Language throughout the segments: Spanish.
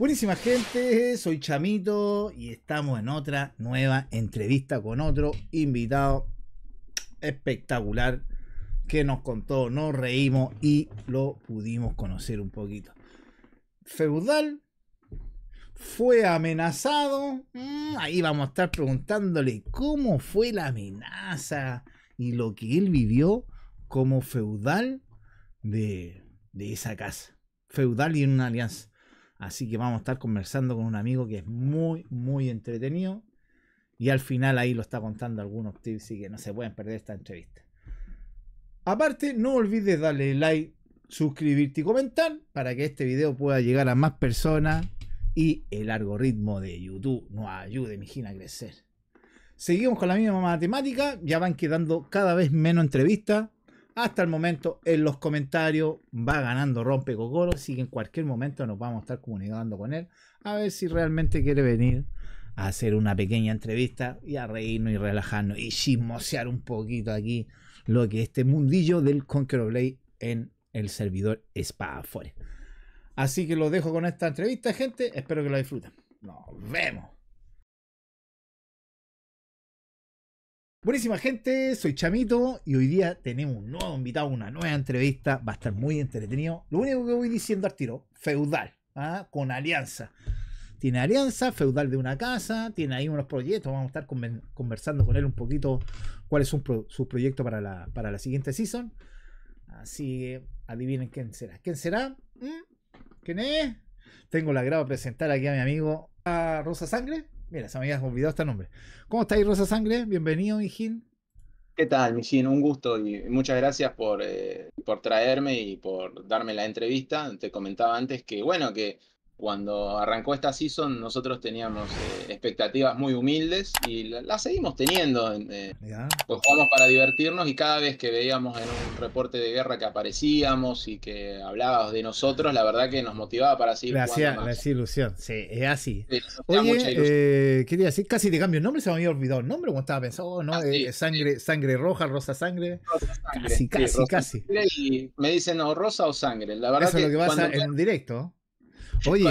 Buenísima gente, soy Chamito y estamos en otra nueva entrevista con otro invitado espectacular que nos contó, nos reímos y lo pudimos conocer un poquito. Feudal, fue amenazado, ahí vamos a estar preguntándole cómo fue la amenaza y lo que él vivió como feudal de esa casa, feudal y en una alianza. Así que vamos a estar conversando con un amigo que es muy entretenido. Y al final ahí lo está contando algunos tips, así que no se pueden perder esta entrevista. Aparte, no olvides darle like, suscribirte y comentar para que este video pueda llegar a más personas y el algoritmo de YouTube nos ayude, mi gina, a crecer. Seguimos con la misma matemática, ya van quedando cada vez menos entrevistas. Hasta el momento en los comentarios va ganando Rompe Cocoro, así que en cualquier momento nos vamos a estar comunicando con él a ver si realmente quiere venir a hacer una pequeña entrevista y a reírnos y relajarnos y chismosear un poquito aquí lo que es este mundillo del Conqueror Blade en el servidor Spafore. Así que los dejo con esta entrevista, gente, espero que la disfruten. Nos vemos. Buenísima gente, soy Chamito y hoy día tenemos un nuevo invitado, una nueva entrevista, va a estar muy entretenido. Lo único que voy diciendo al tiro, feudal, ¿ah? Con alianza. Tiene alianza, feudal de una casa, tiene ahí unos proyectos, vamos a estar conversando con él un poquito cuál es su proyecto para la siguiente season. Así que adivinen quién será. ¿Quién será? ¿Quién es? Tengo el agrado de presentar aquí a mi amigo a Rosa Sangre. Mira, se me había olvidado este nombre. ¿Cómo estáis, Rosa Sangre? Bienvenido, Mijín. ¿Qué tal, Mijín? Un gusto y muchas gracias por traerme y por darme la entrevista. Te comentaba antes que, bueno, que cuando arrancó esta season nosotros teníamos expectativas muy humildes y las seguimos teniendo. Pues jugamos para divertirnos y cada vez que veíamos en un reporte de guerra que aparecíamos y que hablabas de nosotros, la verdad que nos motivaba para seguir jugando más. Hacía ilusión, sí, es así. Sí, oye, quería decir, casi te cambio el nombre, se me había olvidado el nombre cuando estaba pensando, oh, no, sangre roja, rosa sangre. Rosa sangre. Casi. Sangre y me dicen, o rosa o sangre. La verdad eso es lo que pasa en directo. Oye,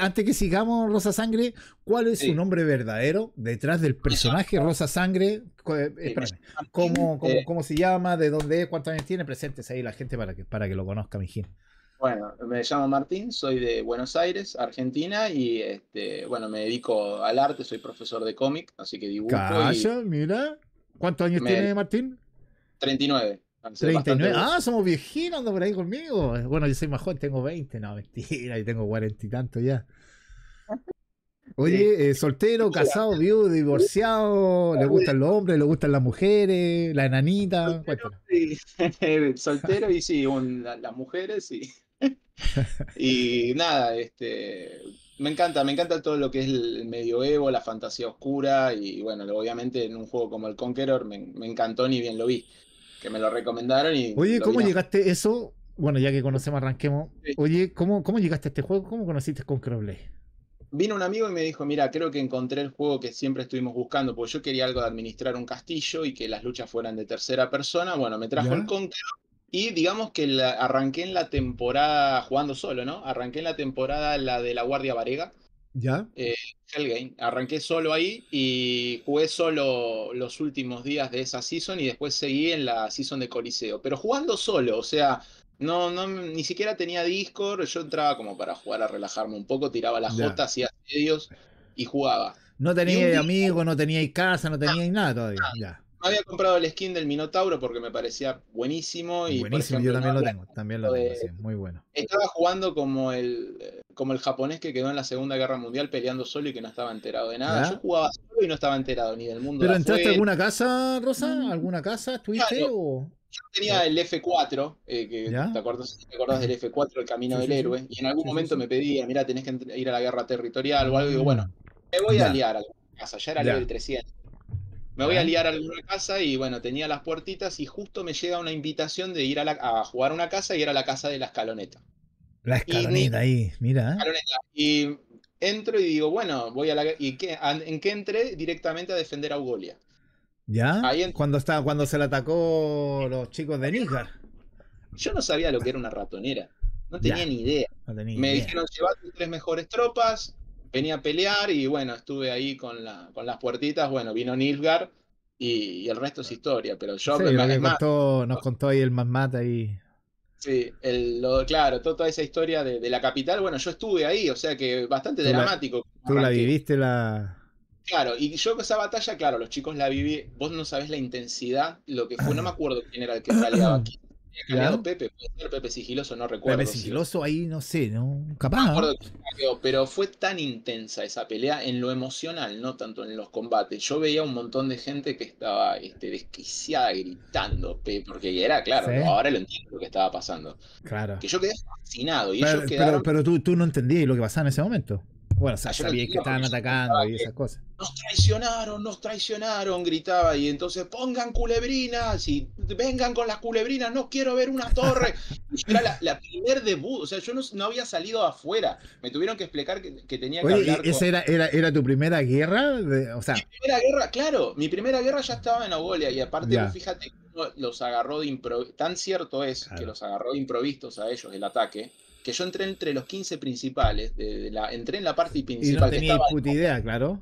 antes que sigamos, Rosa Sangre, ¿cuál es su nombre verdadero detrás del personaje Rosa Sangre? Espérame, ¿cómo se llama? ¿De dónde es? ¿Cuántos años tiene? Presentes ahí la gente para que lo conozca, Mijín. Bueno, me llamo Martín, soy de Buenos Aires, Argentina, y bueno, me dedico al arte, soy profesor de cómic, así que dibujo. Calla, mira. ¿Cuántos años tiene Martín? 39. 39. Ah, somos viejinos, ando por ahí conmigo. Bueno, yo soy más joven, tengo 20. No, mentira, yo tengo 40 y tanto ya. Oye, soltero, casado, viudo, divorciado. ¿Le gustan los hombres? ¿Le gustan las mujeres? ¿La enanita? Soltero y sí, las mujeres sí. Y nada, me encanta todo lo que es el medioevo, la fantasía oscura. Y bueno, obviamente en un juego como el Conqueror me encantó, ni bien lo vi. Que me lo recomendaron y... Oye, ¿cómo llegaste a eso? Bueno, ya que conocemos, arranquemos. Sí. Oye, ¿cómo llegaste a este juego? ¿Cómo conociste Conqueror Blade? Vino un amigo y me dijo, mira, creo que encontré el juego que siempre estuvimos buscando, porque yo quería algo de administrar un castillo y que las luchas fueran de tercera persona. Bueno, me trajo el Conqueror y digamos que arranqué en la temporada, jugando solo, ¿no? Arranqué en la temporada de la Guardia Varega. ¿Ya? Hellgame. Arranqué solo ahí y jugué solo los últimos días de esa season y después seguí en la season de Coliseo. Pero jugando solo, o sea, no, ni siquiera tenía Discord, yo entraba como para jugar a relajarme un poco, tiraba las jotas, hacía medios y jugaba. No tenía amigos, no tenía casa, no tenía nada todavía. Ya. Había comprado el skin del Minotauro porque me parecía buenísimo. Y buenísimo, ejemplo, yo también lo tengo, sí, muy bueno. Estaba jugando como el japonés que quedó en la Segunda Guerra Mundial peleando solo y que no estaba enterado de nada. ¿Ya? Yo jugaba solo y no estaba enterado ni del mundo. ¿Pero entraste a alguna casa, Rosa? ¿Alguna casa? ¿Estuviste? Claro, o... Yo tenía el F4, ¿te acordás del F4, el Camino del Héroe? Y en algún momento me pedía, mira, tenés que ir a la guerra territorial o algo. Y digo, bueno, me voy a liar a alguna casa, ya era level 300. Me voy a liar a alguna casa y bueno, tenía las puertitas y justo me llega una invitación de ir a jugar una casa y era la casa de la escaloneta. La escaloneta ahí, mira. Escaloneta. Y entro y digo, bueno, voy a la... ¿En qué entré? Directamente a defender a Ugolia. ¿Ya? Ahí cuando se le atacó los chicos de Nilfgaard. Yo no sabía lo que era una ratonera. No tenía ni idea. No tenía me idea. Dijeron, llevá tus 3 mejores tropas, venía a pelear y bueno, estuve ahí con, con las puertitas. Bueno, vino Nilfgaard y el resto es historia. Pero yo... Sí, lo que contó, nos contó ahí el Mamata ahí. Sí, claro, toda esa historia de la capital, bueno, yo estuve ahí, o sea que bastante dramático. Tú la viviste la... Claro, y yo esa batalla, claro, los chicos la viví, vos no sabés la intensidad, lo que fue, no me acuerdo quién era el que peleaba aquí. Claro. Pepe, puede ser Pepe Sigiloso, no recuerdo. Pepe Sigiloso, ¿sí? Ahí no sé, no, capaz. No recuerdo, pero fue tan intensa esa pelea en lo emocional, no tanto en los combates. Yo veía un montón de gente que estaba desquiciada, gritando, porque era claro, ¿sí? Ahora lo entiendo lo que estaba pasando. Claro. Que yo quedé fascinado. Y pero, ellos quedaron... pero tú no entendías lo que pasaba en ese momento. Bueno, o sea, sabías que estaban atacando y esas cosas. Nos traicionaron, gritaba. Y entonces, pongan culebrinas y vengan con las culebrinas, no quiero ver una torre. Era la primer debut, o sea, yo no había salido afuera. Me tuvieron que explicar que tenía que hablar con... ¿Esa era tu primera guerra? O sea... Mi primera guerra, claro. Mi primera guerra ya estaba en Mongolia. Y aparte, pues, fíjate cómo los agarró de improviso. Tan cierto es que los agarró de improvistos a ellos el ataque, que yo entré entre los 15 principales, entré en la parte principal. Y no tenía puta idea, claro.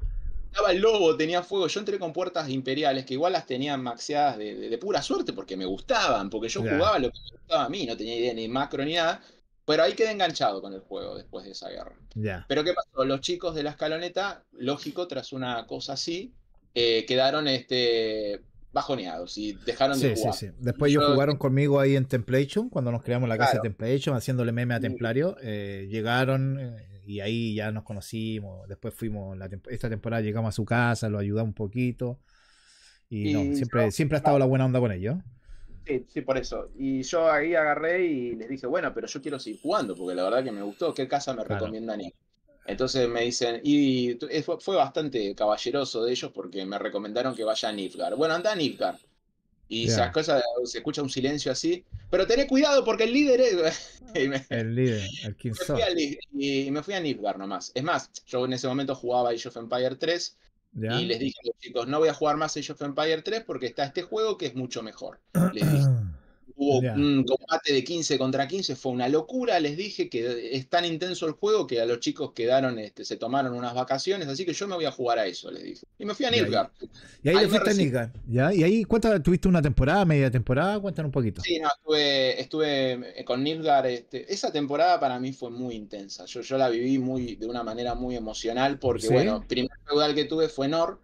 Estaba el lobo, tenía fuego, yo entré con puertas imperiales, que igual las tenía maxeadas de pura suerte, porque me gustaban, porque yo jugaba lo que me gustaba a mí, no tenía idea ni macro ni nada, pero ahí quedé enganchado con el juego después de esa guerra. Pero ¿qué pasó? Los chicos de la escaloneta, lógico, tras una cosa así, quedaron bajoneados y dejaron de jugar. Después ellos jugaron conmigo ahí en Templation, cuando nos creamos la casa de Templation, haciéndole meme a Templario. Llegaron y ahí ya nos conocimos. Después fuimos, esta temporada llegamos a su casa, lo ayudamos un poquito. Y no, siempre ha estado la buena onda con ellos. Sí, por eso. Y yo ahí agarré y les dije, bueno, pero yo quiero seguir jugando, porque la verdad que me gustó. ¿Qué casa me recomiendan ir? Entonces me dicen, y fue bastante caballeroso de ellos porque me recomendaron que vaya a Nilfgaard. Bueno, anda a Nilfgaard. Y esas cosas, se escucha un silencio así. Pero tené cuidado porque el líder es... el líder, el King Soda. Y me fui a Nilfgaard nomás. Es más, yo en ese momento jugaba Age of Empire 3. Y les dije a los chicos, no voy a jugar más Age of Empire 3 porque está este juego que es mucho mejor. Les dije. Hubo un combate de 15 contra 15, fue una locura, les dije que es tan intenso el juego que a los chicos quedaron, se tomaron unas vacaciones, así que yo me voy a jugar a eso, les dije. Y me fui a Nilfgaard. Y ahí fuiste a Nilfgaard, ¿ya? Y ahí, ¿tuviste una temporada, media temporada? Cuéntanos un poquito. Sí, no, estuve con Nilfgaard, esa temporada para mí fue muy intensa, yo la viví de una manera muy emocional, porque bueno, el primer feudal que tuve fue Nor.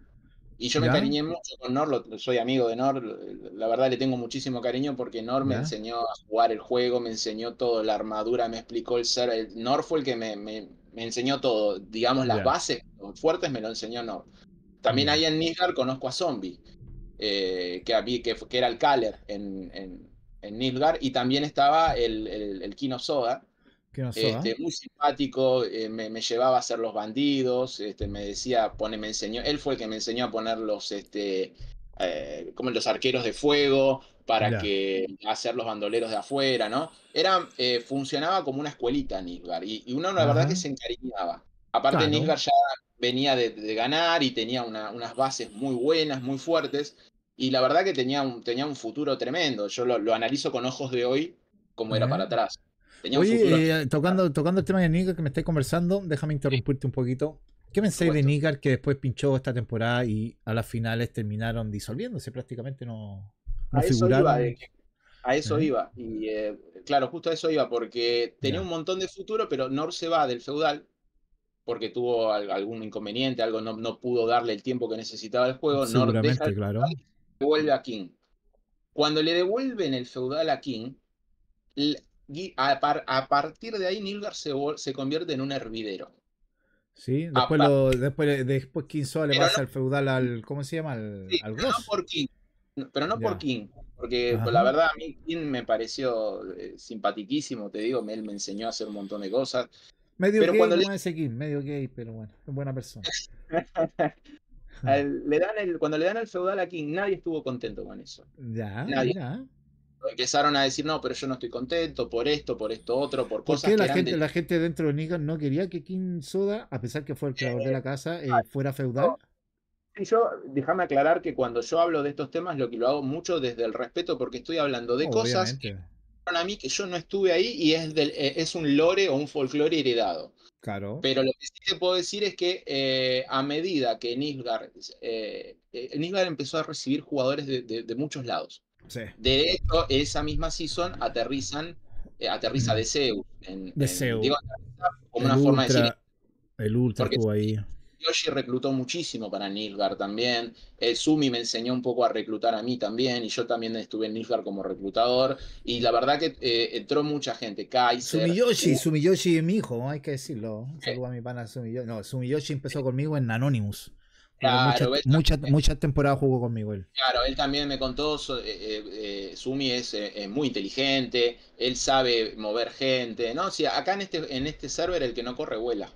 Y yo me cariñé mucho con Nor, soy amigo de Nor, la verdad le tengo muchísimo cariño porque Nor me enseñó a jugar el juego, me enseñó todo, la armadura, me explicó el ser, Nor fue el que me enseñó todo, digamos las bases fuertes me lo enseñó Nor. También ahí en Nilfgaard conozco a Zombie, que era el Caller en Nilfgaard, y también estaba el King Soda. Muy simpático, me llevaba a hacer los bandidos, me decía, me enseñó, él fue el que me enseñó a poner como los arqueros de fuego para hacer los bandoleros de afuera, ¿no? Funcionaba como una escuelita Nilfgaard, y uno la verdad que se encariñaba. Aparte Nilfgaard ya venía de ganar y tenía unas bases muy buenas, muy fuertes, y la verdad que tenía un futuro tremendo. Yo lo analizo con ojos de hoy como era para atrás. Oye, tocando el tema de Nilfgaard que me estáis conversando, déjame interrumpirte un poquito. ¿Qué pensáis de Nilfgaard que después pinchó esta temporada y a las finales terminaron disolviéndose? Prácticamente no figuraron. A eso iba. Y claro, justo a eso iba, porque tenía un montón de futuro, pero Nor se va del feudal porque tuvo algún inconveniente, algo no pudo darle el tiempo que necesitaba el juego. Nor deja el feudal y devuelve a King. Cuando le devuelven el feudal a King, y a partir de ahí Nilfgaard se convierte en un hervidero. Sí, después King Soda le pasa al feudal ¿cómo se llama? Al Ross. No por King, pero no por King, porque la verdad a mí King me pareció simpatiquísimo, te digo, él me enseñó a hacer un montón de cosas. Medio pero gay, cuando ese King, medio gay, pero bueno, es buena persona. Cuando le dan el feudal a King, nadie estuvo contento con eso. Nadie. Empezaron a decir, no, pero yo no estoy contento por esto otro, por cosas que la gente dentro de Nilfgaard no quería que King Soda, a pesar que fue el creador de la casa, fuera feudal. Y yo, déjame aclarar que cuando yo hablo de estos temas, lo hago mucho desde el respeto, porque estoy hablando de cosas a mí que yo no estuve ahí y es un lore o un folclore heredado. Claro. Pero lo que sí te puedo decir es que a medida que Nilfgaard empezó a recibir jugadores de muchos lados. Sí. De hecho, esa misma season aterriza de Zeus. Digo, como una forma de decir. El Ultra estuvo ahí. Yoshi reclutó muchísimo para Nilfgaard también. Sumi me enseñó un poco a reclutar a mí también. Y yo también estuve en Nilfgaard como reclutador. Y la verdad que entró mucha gente. Kaiser. Sumiyoshi es mi hijo, hay que decirlo. Saludo a mi pana Sumiyoshi. No, Sumiyoshi empezó conmigo en Anonymous. Claro, muchas temporadas jugó conmigo él. Claro, él también me contó, Sumi es muy inteligente, él sabe mover gente, ¿no? O sea, acá en este server el que no corre vuela.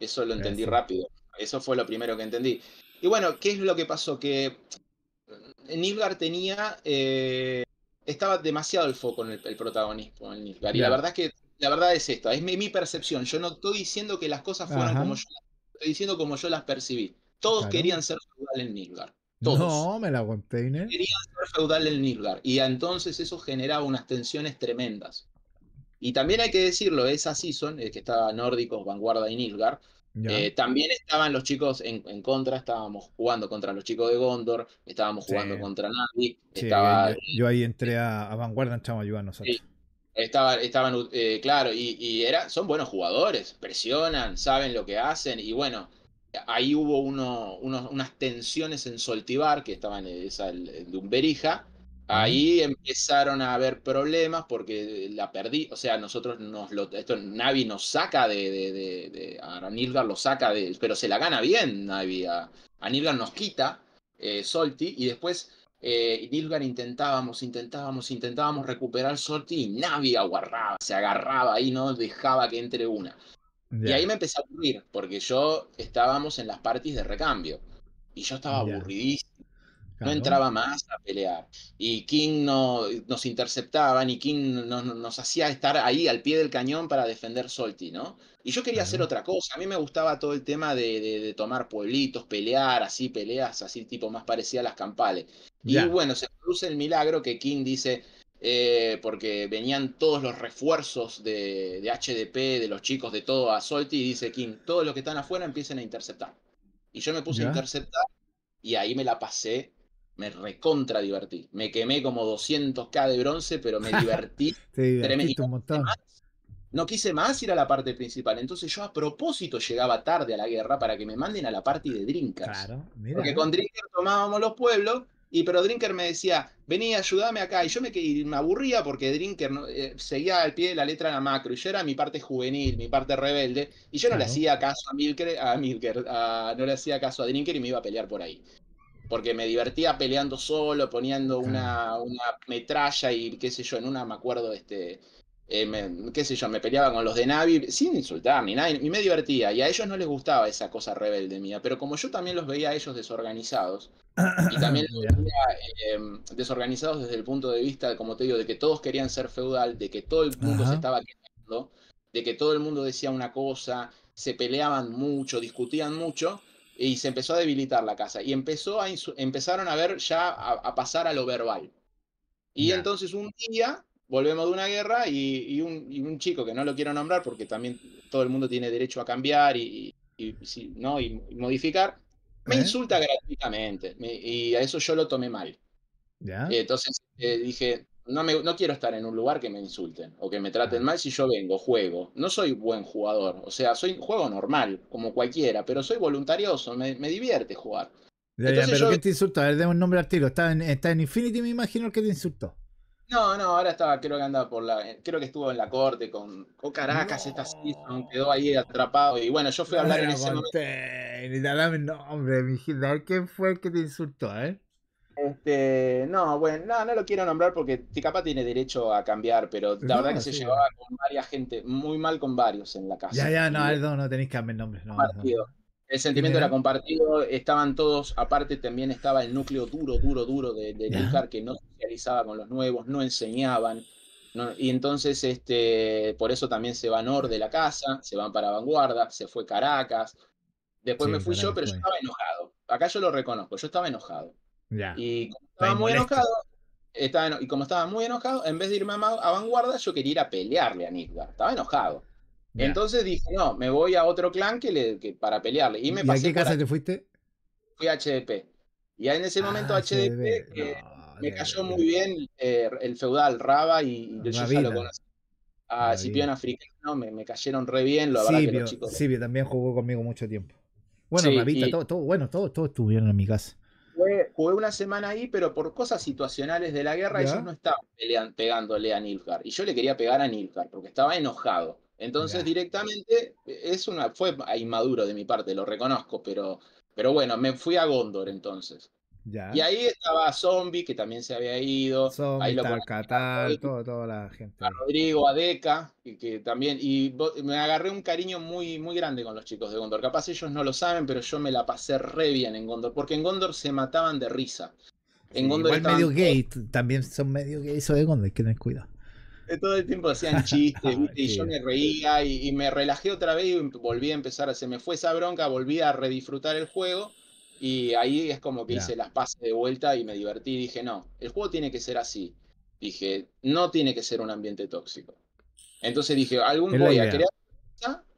Eso lo entendí rápido. Eso fue lo primero que entendí. Y bueno, ¿qué es lo que pasó? Que Nilfgaard tenía... estaba demasiado el foco en el protagonismo en Nilfgaard. Y la verdad es esta, es mi percepción. Yo no estoy diciendo que las cosas fueron como yo las estoy diciendo, como yo las percibí. Todos querían ser feudal en Nilfgaard. Todos. No, me la aguanté, ¿eh? Querían ser feudal en Nilfgaard. Y entonces eso generaba unas tensiones tremendas. Y también hay que decirlo, esa season, que estaba Nórdicos, Vanguarda y Nilfgaard, también estaban los chicos en contra, estábamos jugando contra los chicos de Gondor, estábamos jugando contra Nadi. Sí, yo ahí entré a Vanguarda, estamos ayudando nosotros. Estaban, claro, son buenos jugadores, presionan, saben lo que hacen, y bueno... Ahí hubo unas tensiones en Soltibar, que estaban de Umberija. Ahí empezaron a haber problemas porque la perdí. O sea, Navi nos saca a Nilfgaard lo saca de... Pero se la gana bien Navi. A Nilfgaard nos quita Solti. Y después Nilfgaard intentábamos recuperar Solti. Y Navi agarraba, se agarraba ahí, no dejaba que entre una. Y ahí me empecé a aburrir, porque estábamos en las parties de recambio. Y yo estaba aburridísimo. No entraba más a pelear. Y King nos interceptaban, y King nos hacía estar ahí al pie del cañón para defender Solti, ¿no? Y yo quería hacer otra cosa. A mí me gustaba todo el tema de tomar pueblitos, pelear, así peleas, así tipo más parecía a las campales. Y bueno, se produce el milagro que King dice... porque venían todos los refuerzos de HDP, de los chicos, de todo a Solti, y dice King, todos los que están afuera empiecen a interceptar. Y yo me puse a interceptar, y ahí me la pasé, me recontra divertí. Me quemé como 200k de bronce, pero me divertí. Tremendo. No quise más ir a la parte principal, entonces yo a propósito llegaba tarde a la guerra para que me manden a la party de Drinkers. Claro, mira. Porque con Drinkers tomábamos los pueblos, pero Drinker me decía, vení, ayúdame acá. Y yo me aburría porque Drinker seguía al pie de la letra la macro. Y yo era mi parte juvenil, mi parte rebelde. Y yo no le hacía caso a no le hacía caso a Drinker y me iba a pelear por ahí. Porque me divertía peleando solo, poniendo una metralla y qué sé yo. En una me acuerdo, me peleaba con los de Navi sin insultar ni nada. Y me divertía. Y a ellos no les gustaba esa cosa rebelde mía. Pero como yo también los veía a ellos desorganizados... Y también desorganizados desde el punto de vista, como te digo, de que todos querían ser feudal, de que todo el mundo se estaba quejando, de que todo el mundo decía una cosa, se peleaban mucho, discutían mucho, y se empezó a debilitar la casa. Y empezaron a ver ya a pasar a lo verbal. Y entonces un día volvemos de una guerra y un chico que no lo quiero nombrar porque también todo el mundo tiene derecho a cambiar y modificar. Me insulta gratuitamente, y a eso yo lo tomé mal. Entonces dije, no quiero estar en un lugar que me insulten o que me traten mal si yo vengo, juego. No soy buen jugador, o sea, juego normal, como cualquiera, pero soy voluntarioso, me divierte jugar. Entonces, ¿pero qué te insultó? A ver, demos un nombre al tiro. Está en Infinity, me imagino, el que te insultó. No, ahora creo que andaba creo que estuvo en la corte con Caracas esta season, quedó ahí atrapado y bueno, yo fui a hablar en ese momento. Dame el nombre, mijita, a ver quién fue el que te insultó, ¿eh? No lo quiero nombrar porque capaz tiene derecho a cambiar, pero la verdad que se llevaba con varias gente, muy mal con varios en la casa. No tenéis que cambiar nombres, no. El sentimiento era compartido, estaban todos, aparte también estaba el núcleo duro de Nilfgaard, que no socializaba con los nuevos, no enseñaban, y entonces por eso también se va Nor de la casa, se van para Vanguarda, se fue Caracas, después me fui yo, pero yo estaba enojado, acá yo lo reconozco, yo estaba enojado, y como estaba muy enojado, Y como estaba muy enojado, en vez de irme a Vanguarda, yo quería ir a pelearle a Nilfgaard. Estaba enojado. Yeah. Entonces dije, no, me voy a otro clan para pelearle. ¿Y a qué casa te fuiste? Fui a HDP. Y en ese momento HDP me cayó muy bien el feudal, Raba, y yo ya lo conocí. A Cipión Africano me cayeron re bien. La verdad que los chicos... Cipio también jugó conmigo mucho tiempo. Bueno, sí, Rabita, todos estuvieron en mi casa. Jugué una semana ahí, pero por cosas situacionales de la guerra, ellos no estaban pegándole a Nilfgaard. Y yo le quería pegar a Nilfgaard porque estaba enojado. Entonces, directamente, fue inmaduro de mi parte, lo reconozco, pero bueno, me fui a Gondor entonces. Ya. Y ahí estaba Zombie, que también se había ido. Zombie, ahí lo toda la gente. A Rodrigo, a Deca, que también. Y me agarré un cariño muy, muy grande con los chicos de Gondor. Capaz ellos no lo saben, pero yo me la pasé re bien en Gondor. Porque en Gondor se mataban de risa. En Gondor igual medio gay, también son medio gay eso de Gondor, que no es cuidado. Todo el tiempo hacían chistes, ¿viste? Y yo me reía y me relajé otra vez y volví a empezar. Se me fue esa bronca, volví a redisfrutar el juego. Y ahí es como que hice las pases de vuelta y me divertí. Dije, no, el juego tiene que ser así. Dije, no tiene que ser un ambiente tóxico. Entonces dije,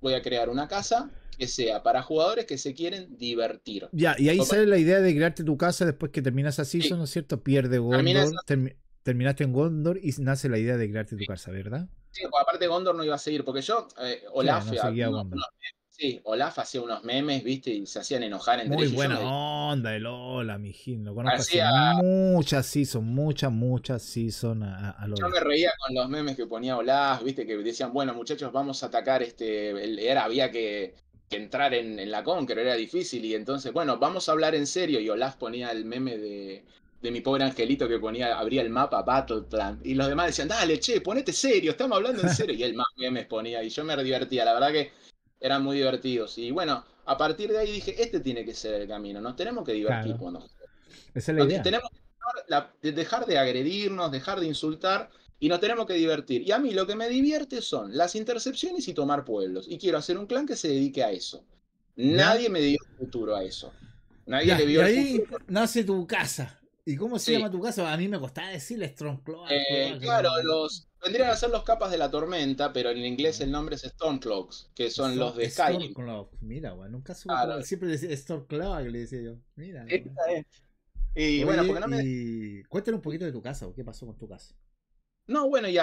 voy a crear una casa que sea para jugadores que se quieren divertir. Ya, y ahí sale la idea de crearte tu casa después que terminas así, ¿no es cierto? Pierde Gondor, terminaste en Gondor y nace la idea de crearte tu casa, ¿verdad? Sí, aparte Gondor no iba a seguir, porque yo, Olaf... Sí, Olaf hacía unos memes, viste, y se hacían enojar entre ellos. Muy buena onda el Olaf, mijín. Lo conozco hace muchas seasons a Olaf. Yo me reía con los memes que ponía Olaf, viste, que decían, bueno, muchachos, vamos a atacar había que entrar en la Conqueror, era difícil, y entonces, bueno, vamos a hablar en serio. Y Olaf ponía el meme de mi pobre angelito que abría el mapa Battle Plan, y los demás decían, dale, che, ponete serio, estamos hablando en serio. Y él más memes ponía, y yo me divertía, la verdad que eran muy divertidos. Y bueno, a partir de ahí dije, este tiene que ser el camino. Nos tenemos que divertir cuando jugamos. Esa es la idea. Tenemos que dejar de agredirnos, dejar de insultar, y nos tenemos que divertir. Y a mí lo que me divierte son las intercepciones y tomar pueblos. Y quiero hacer un clan que se dedique a eso. Nadie me dio el futuro a eso. Nadie le vio el futuro. Nace tu casa. ¿Y cómo se llama tu casa? A mí me costaba decirle Stormcloak. Claro, vendrían a ser los capas de la tormenta, pero en inglés el nombre es Stormcloaks, que son los de Skyrim. Stormcloak, mira, güey, nunca supe. Siempre decía Stormcloak, le decía yo. Mira. Y bueno, porque no me... Cuéntanos un poquito de tu casa, ¿qué pasó con tu casa? No, bueno, y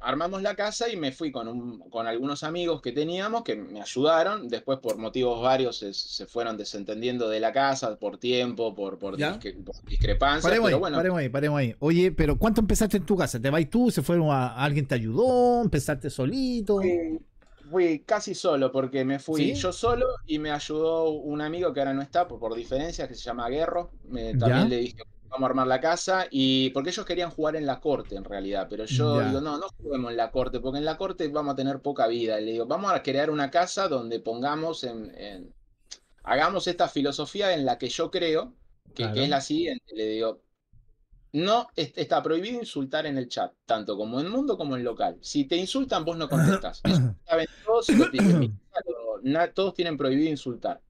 armamos la casa y me fui con algunos amigos que teníamos que me ayudaron. Después, por motivos varios, se fueron desentendiendo de la casa, por tiempo, por discrepancias. Paremos ahí. Oye, pero ¿cuánto empezaste en tu casa? ¿Te vas tú? ¿Se fueron alguien te ayudó? ¿Empezaste solito? Fui casi solo, porque me fui yo solo y me ayudó un amigo que ahora no está, por diferencias, que se llama Guerrero. También le dije... Vamos a armar la casa, y porque ellos querían jugar en la corte en realidad, pero yo digo, no juguemos en la corte, porque en la corte vamos a tener poca vida. Y le digo, vamos a crear una casa donde pongamos hagamos esta filosofía en la que yo creo, que es la siguiente. Le digo, no, está prohibido insultar en el chat, tanto como en mundo como en local. Si te insultan, vos no contestás. Saben todos, todos tienen prohibido insultar.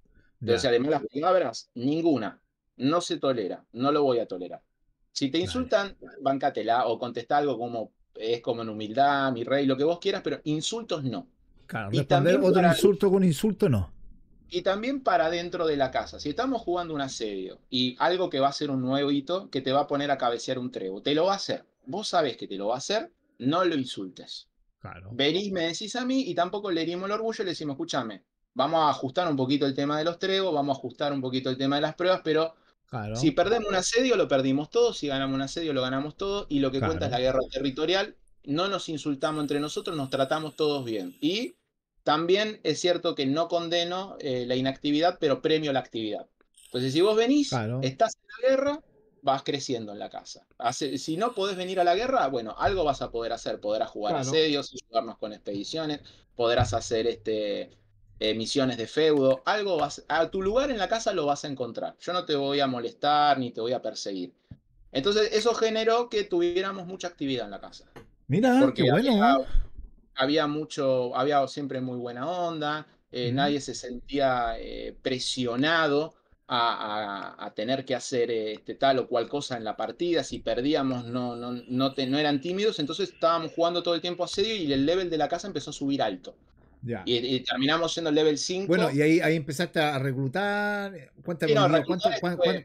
O sea, de malas palabras, ninguna. No se tolera, no lo voy a tolerar. Si te insultan, bancátela o contesta algo como, es como en humildad, mi rey, lo que vos quieras, pero insultos no. Claro, y responder otro insulto con insulto no. Y también para dentro de la casa. Si estamos jugando un asedio y algo que va a ser un nuevo hito, que te va a poner a cabecear un trebo, te lo va a hacer. Vos sabés que te lo va a hacer, no lo insultes. Claro. Venís, me decís a mí, y tampoco le herimos el orgullo y le decimos, escúchame, vamos a ajustar un poquito el tema de los trebos, vamos a ajustar un poquito el tema de las pruebas, pero... Claro. Si perdemos un asedio, lo perdimos todo. Si ganamos un asedio, lo ganamos todo. Y lo que cuenta es la guerra territorial. No nos insultamos entre nosotros, nos tratamos todos bien. Y también es cierto que no condeno la inactividad, pero premio la actividad. Entonces, si vos venís, estás en la guerra, vas creciendo en la casa. Si no podés venir a la guerra, bueno, algo vas a poder hacer. Podrás jugar asedios, ayudarnos con expediciones, podrás hacer misiones de feudo, algo a tu lugar en la casa lo vas a encontrar. Yo no te voy a molestar ni te voy a perseguir. Entonces eso generó que tuviéramos mucha actividad en la casa. Mira, porque qué bueno. Había siempre muy buena onda, nadie se sentía presionado a tener que hacer tal o cual cosa en la partida. Si perdíamos no eran tímidos, entonces estábamos jugando todo el tiempo asedio y el level de la casa empezó a subir alto. Ya. Y terminamos siendo el level 5. Bueno, y ahí empezaste a reclutar. Cuéntame, no,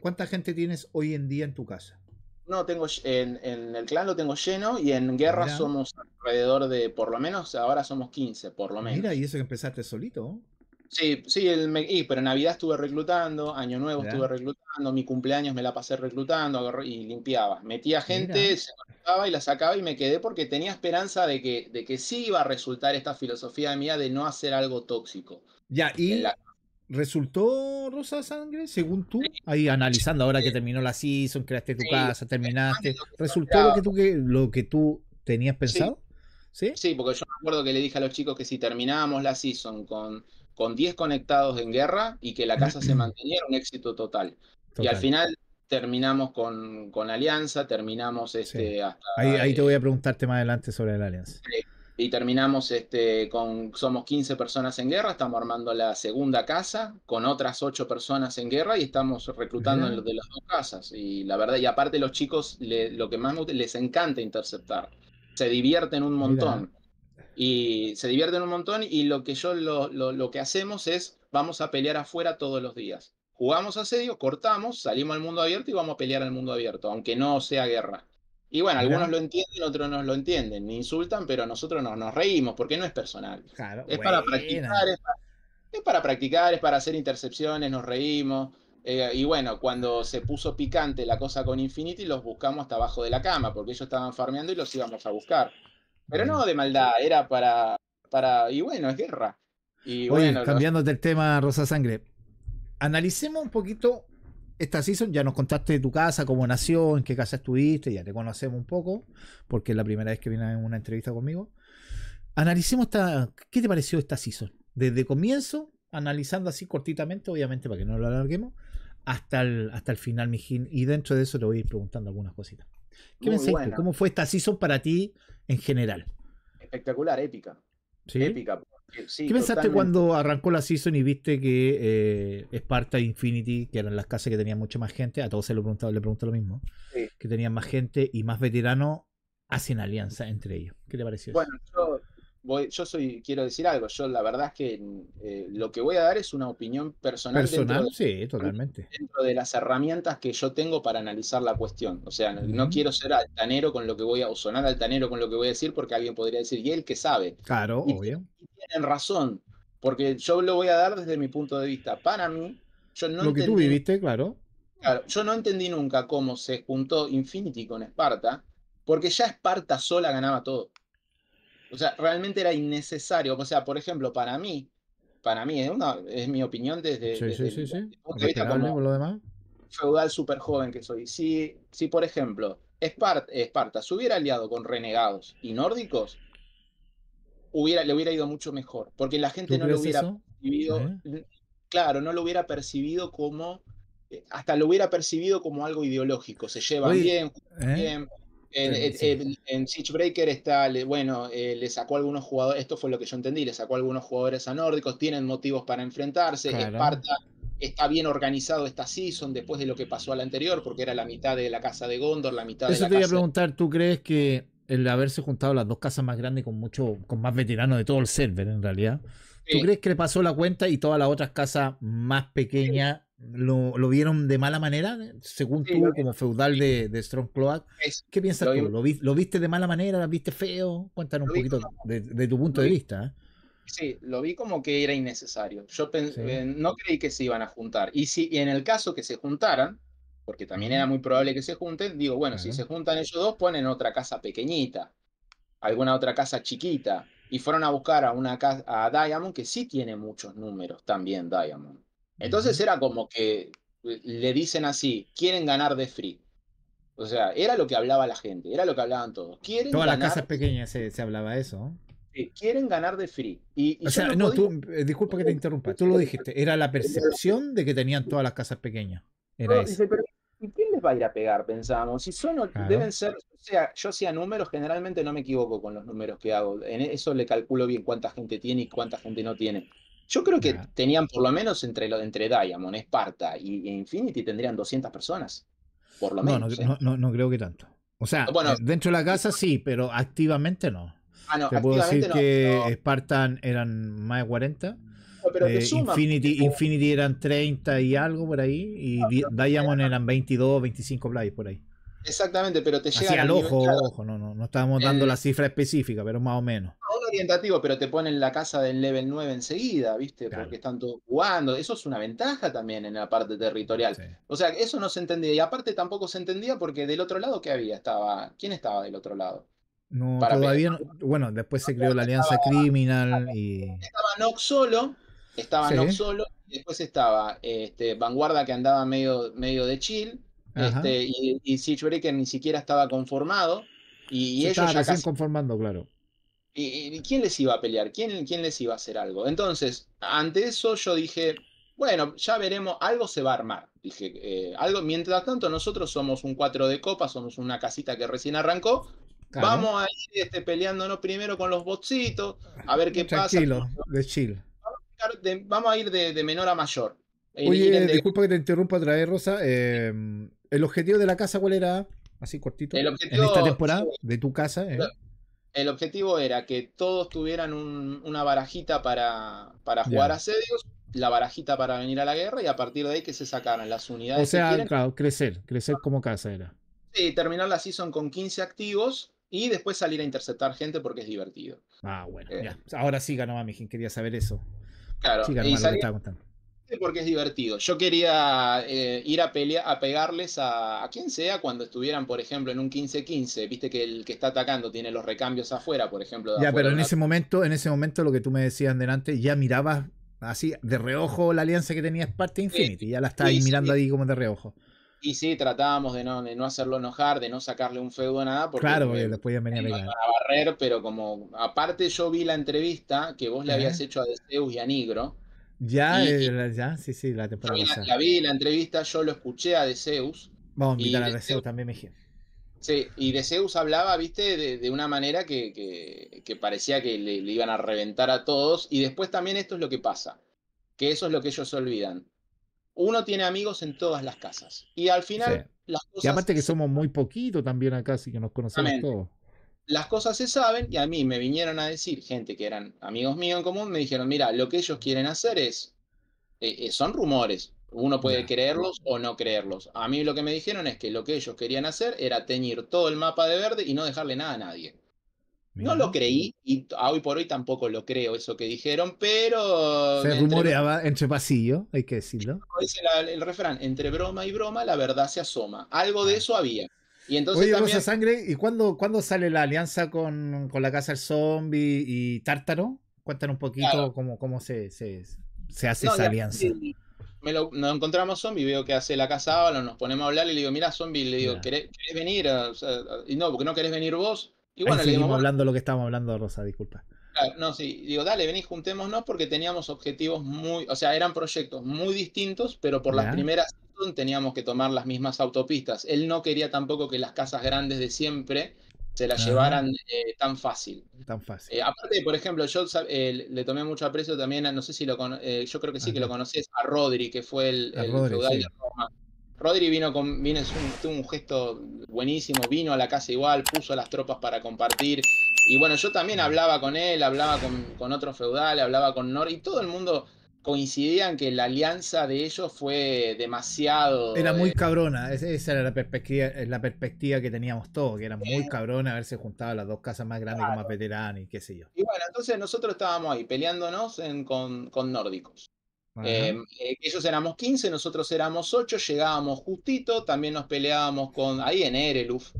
¿cuánta gente tienes hoy en día en tu casa? No, tengo en el clan lo tengo lleno, y en guerra somos alrededor de, por lo menos ahora somos 15, por lo menos. Mira, y eso que empezaste solito. Sí, sí, pero Navidad estuve reclutando, Año Nuevo estuve reclutando, mi cumpleaños me la pasé reclutando y limpiaba. Metía gente, se conectaba y la sacaba, y me quedé porque tenía esperanza de que sí iba a resultar esta filosofía mía de no hacer algo tóxico. Ya, y ¿resultó Rosa Sangre, según tú? Sí. Ahí analizando ahora que terminó la season, creaste tu casa, terminaste. ¿Resultó lo que tú tenías pensado? Sí. Sí, porque yo me acuerdo que le dije a los chicos que si terminábamos la season con 10 conectados en guerra y que la casa se mantenía, era un éxito total. Y al final terminamos con Alianza, terminamos hasta... Ahí te voy a preguntarte más adelante sobre la Alianza. Y terminamos somos 15 personas en guerra, estamos armando la segunda casa con otras 8 personas en guerra y estamos reclutando de las dos casas. Y la verdad, y aparte los chicos, lo que más les encanta interceptar, se divierten un montón. Y lo que lo que hacemos es, vamos a pelear afuera todos los días. Jugamos asedio, cortamos, salimos al mundo abierto y vamos a pelear al mundo abierto, aunque no sea guerra. Y bueno, algunos lo entienden, otros no lo entienden, me insultan, pero nosotros nos reímos, porque no es personal. Claro, para practicar, es para hacer intercepciones, nos reímos. Y bueno, cuando se puso picante la cosa con Infinity, los buscamos hasta abajo de la cama, porque ellos estaban farmeando y los íbamos a buscar. Pero no de maldad, era para... Y bueno, es guerra. Y bueno, oye, cambiándote el tema, Rosa Sangre, analicemos un poquito esta season. Ya nos contaste de tu casa, cómo nació, en qué casa estuviste, ya te conocemos un poco, porque es la primera vez que vienes en una entrevista conmigo. Analicemos ¿qué te pareció esta season? Desde comienzo, analizando así cortitamente, obviamente, para que no lo alarguemos, hasta el final, Mijín. Y dentro de eso te voy a ir preguntando algunas cositas. ¿Qué pensaste? Bueno. ¿Cómo fue esta season para ti en general? Espectacular, épica. ¿Sí? Épica. Sí, ¿qué pensaste cuando arrancó la season y viste que Sparta e Infinity, que eran las casas que tenían mucha más gente, a todos se lo preguntaba, le pregunto lo mismo, que tenían más gente y más veteranos, hacen alianza entre ellos? ¿Qué te pareció? Bueno, quiero decir algo. Yo la verdad es que lo que voy a dar es una opinión personal. Personal, totalmente. Dentro de las herramientas que yo tengo para analizar la cuestión. O sea, no quiero ser altanero con lo que voy a, o sonar altanero con lo que voy a decir, porque alguien podría decir, y él que sabe. Claro, obvio. Y tienen razón, porque yo lo voy a dar desde mi punto de vista. Para mí, yo no entendí. Lo que tú viviste, claro. Claro, yo no entendí nunca cómo se juntó Infinity con Sparta, porque ya Sparta sola ganaba todo. O sea, realmente era innecesario. O sea, por ejemplo, para mí es mi opinión desde... Como feudal súper joven que soy. Si por ejemplo, Sparta se hubiera aliado con renegados y nórdicos, le hubiera ido mucho mejor. Porque la gente no lo hubiera percibido... Claro, no lo hubiera percibido como... Hasta lo hubiera percibido como algo ideológico. Se llevan bien. En Siege Breaker le sacó algunos jugadores, esto fue lo que yo entendí, le sacó algunos jugadores a nórdicos, tienen motivos para enfrentarse, claro. Sparta está bien organizado esta season después de lo que pasó a la anterior, porque era la mitad de la casa de Gondor, la mitad de la casa... Eso te iba a preguntar, ¿tú crees que el haberse juntado las dos casas más grandes con más veteranos de todo el server en realidad, ¿tú crees que le pasó la cuenta y todas las otras casas más pequeñas... ¿Lo vieron de mala manera? Según tú, como feudal de Stormcloak, ¿qué piensas tú? ¿Lo viste de mala manera? ¿Lo viste feo? Cuéntanos un poquito de tu punto de vista. Sí, lo vi como que era innecesario. Yo no creí que se iban a juntar. Y en el caso que se juntaran, porque también era muy probable que se junten, digo, bueno, si se juntan ellos dos, ponen otra casa pequeñita, alguna otra casa chiquita, y fueron a buscar a una casa, a Diamond, que sí tiene muchos números también, Diamond. Entonces era como que le dicen así, quieren ganar de free. O sea, era lo que hablaba la gente, era lo que hablaban todos. Todas las casas pequeñas se hablaba eso. Sí, quieren ganar de free. Y o sea, no, tú, disculpa que te interrumpa, tú lo dijiste, era la percepción de que tenían todas las casas pequeñas. Era eso. ¿Y quién les va a ir a pegar? Pensábamos, si son, deben ser, o sea, yo hacía números, generalmente no me equivoco con los números que hago. En eso le calculo bien cuánta gente tiene y cuánta gente no tiene. Yo creo que tenían por lo menos entre Diamond, Sparta y Infinity tendrían 200 personas. Por lo menos. No, no creo que tanto. O sea, bueno, dentro de la casa sí, pero activamente no. Te puedo decir que Spartan eran más de 40. Pero suma, Infinity eran 30 y algo por ahí. Y Diamond eran 22, 25 plays por ahí. Exactamente, pero te llega al ojo, claro. No estábamos dando la cifra específica, pero más o menos. Un orientativo, pero te ponen la casa del level 9 enseguida, ¿viste? Claro. Porque están todos jugando. Eso es una ventaja también en la parte territorial. Sí. O sea, eso no se entendía. Y aparte tampoco se entendía porque del otro lado, ¿qué había? ¿Quién estaba del otro lado? No, todavía no. Bueno, después se creó la alianza criminal. Estaba Nox solo. Y después estaba Vanguarda, que andaba medio de chill. Y Siege Breaker ni siquiera estaba conformado y ellos estaban recién conformando, claro. ¿Y quién les iba a pelear? ¿Quién les iba a hacer algo? Entonces, ante eso yo dije, bueno, ya veremos, algo se va a armar. Dije, algo, mientras tanto nosotros somos un 4 de copa, somos una casita que recién arrancó. Claro. Vamos a ir peleándonos primero con los botsitos, a ver qué pasa. De chill. Vamos a ir de menor a mayor. Oye, disculpa que te interrumpa otra vez, Rosa. ¿El objetivo de la casa cuál era? Así cortito. En esta temporada de tu casa. El objetivo era que todos tuvieran una barajita para jugar a Zeus, la barajita para venir a la guerra y a partir de ahí que se sacaran las unidades. O sea, claro, crecer como casa era. Sí, terminar la season con 15 activos y después salir a interceptar gente porque es divertido. Ah, bueno. Ahora sí ganó Mami, quería saber eso. Claro. Sí, ganó lo que estaba contando. Porque es divertido. Yo quería ir a pegarles a quien sea cuando estuvieran, por ejemplo, en un 15-15. Viste que el que está atacando tiene los recambios afuera, por ejemplo. Ya, pero en ese momento lo que tú me decías delante, ya mirabas así de reojo la alianza que tenía Sparta Infinity. Ya la estabas mirando ahí como de reojo. Y sí, tratábamos de no hacerlo enojar, de no sacarle un feudo a nada. Porque claro, porque después ya venía a barrer, pero como aparte yo vi la entrevista que vos le habías hecho a Zeus y a Negro. La temporada. La vi, la entrevista, yo lo escuché a Zeus. Vamos a invitar a Zeus también, Mejía. Sí, y Zeus hablaba, viste, de una manera que parecía que le iban a reventar a todos. Y después también esto es lo que pasa, que eso es lo que ellos olvidan. Uno tiene amigos en todas las casas. Y al final las cosas... Y aparte que somos muy poquitos también acá, así que nos conocemos todos. Las cosas se saben y a mí me vinieron a decir, gente que eran amigos míos en común, me dijeron, mira, lo que ellos quieren hacer es, son rumores, uno puede creerlos o no creerlos. A mí lo que me dijeron es que lo que ellos querían hacer era teñir todo el mapa de verde y no dejarle nada a nadie. No lo creí y hoy por hoy tampoco lo creo eso que dijeron, pero... Se rumoreaba entre pasillo, hay que decirlo. Dice el refrán, entre broma y broma la verdad se asoma. Algo de eso había. Y entonces oye, también... Rosa Sangre, ¿y cuándo sale la alianza con la casa del Zombie y Tártaro? Cuéntanos un poquito cómo se hace esa alianza. Nos encontramos Zombie, veo que hace la casa Avalon, nos ponemos a hablar y le digo, mira Zombie, le digo, ¿querés venir? O sea, y no, porque no querés venir vos. Y bueno, le digo, bueno, hablando lo que estábamos hablando, Rosa, disculpa. Claro, no, sí, digo, dale, venís, juntémonos porque teníamos objetivos muy, o sea, eran proyectos muy distintos, pero por las primeras teníamos que tomar las mismas autopistas. Él no quería tampoco que las casas grandes de siempre se las llevaran tan fácil. Tan fácil. Aparte, por ejemplo, yo le tomé mucho aprecio también, no sé si lo yo creo que sí que lo conocés, a Rodri, que fue el feudal de Roma. Rodri tuvo un gesto buenísimo, vino a la casa igual, puso a las tropas para compartir. Y bueno, yo también hablaba con él, hablaba con otro feudal, hablaba con Nor, y todo el mundo coincidían que la alianza de ellos fue demasiado... Era muy cabrona, esa era la perspectiva que teníamos todos, que era muy cabrona haberse juntado a las dos casas más grandes como veteranas y qué sé yo. Y bueno, entonces nosotros estábamos ahí peleándonos con nórdicos. Ellos éramos 15, nosotros éramos 8, llegábamos justito, también nos peleábamos ahí en Ereluf,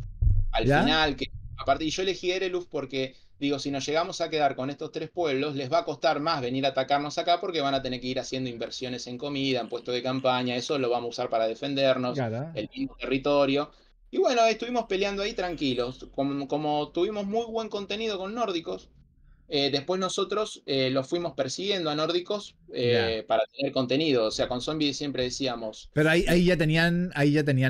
al final, que aparte, y yo elegí Ereluf porque... Digo, si nos llegamos a quedar con estos tres pueblos, les va a costar más venir a atacarnos acá porque van a tener que ir haciendo inversiones en comida, en puestos de campaña, eso lo vamos a usar para defendernos, el mismo territorio. Y bueno, estuvimos peleando ahí tranquilos. Como tuvimos muy buen contenido con nórdicos, Después nosotros los fuimos persiguiendo a nórdicos para tener contenido. O sea, con Zombie siempre decíamos... Pero ahí ya tenían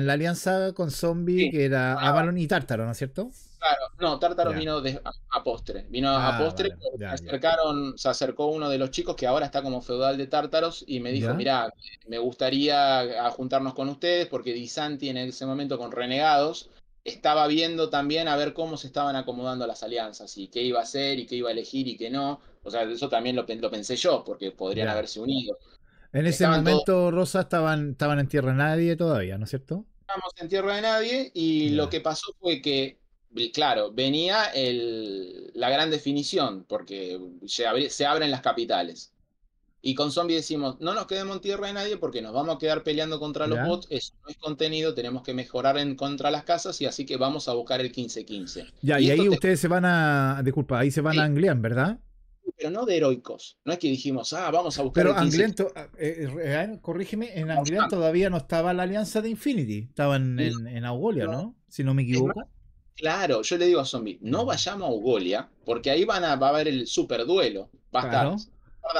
la alianza con Zombie, que era Avalon y Tártaro, ¿no es cierto? Claro, no, Tártaro vino a postre. Vino a postre, vale. Se acercó uno de los chicos que ahora está como feudal de Tártaros y me dijo, mirá, me gustaría juntarnos con ustedes porque Disanti en ese momento con Renegados... estaba viendo también a ver cómo se estaban acomodando las alianzas y qué iba a hacer y qué iba a elegir y qué no. O sea, eso también lo pensé yo, porque podrían haberse unido. En ese momento, Rosa, estaban en tierra de nadie todavía, ¿no es cierto? Estábamos en tierra de nadie y lo que pasó fue que, claro, venía la gran definición, porque se abren las capitales. Y con Zombie decimos, no nos quedemos en tierra de nadie porque nos vamos a quedar peleando contra los bots, eso no es contenido, tenemos que mejorar en contra las casas y así que vamos a buscar el 15-15. Ya, y ahí ustedes se van a, disculpa, ahí se van a Anglian, ¿verdad? Pero no de heroicos, no es que dijimos, vamos a buscar el 15-15. Pero Anglian, corrígeme, en Anglian todavía no estaba la alianza de Infinity, estaban en Augolia, ¿no? Si no me equivoco. Claro, yo le digo a Zombie, no vayamos a Augolia, porque ahí va a haber el super duelo, va a estar...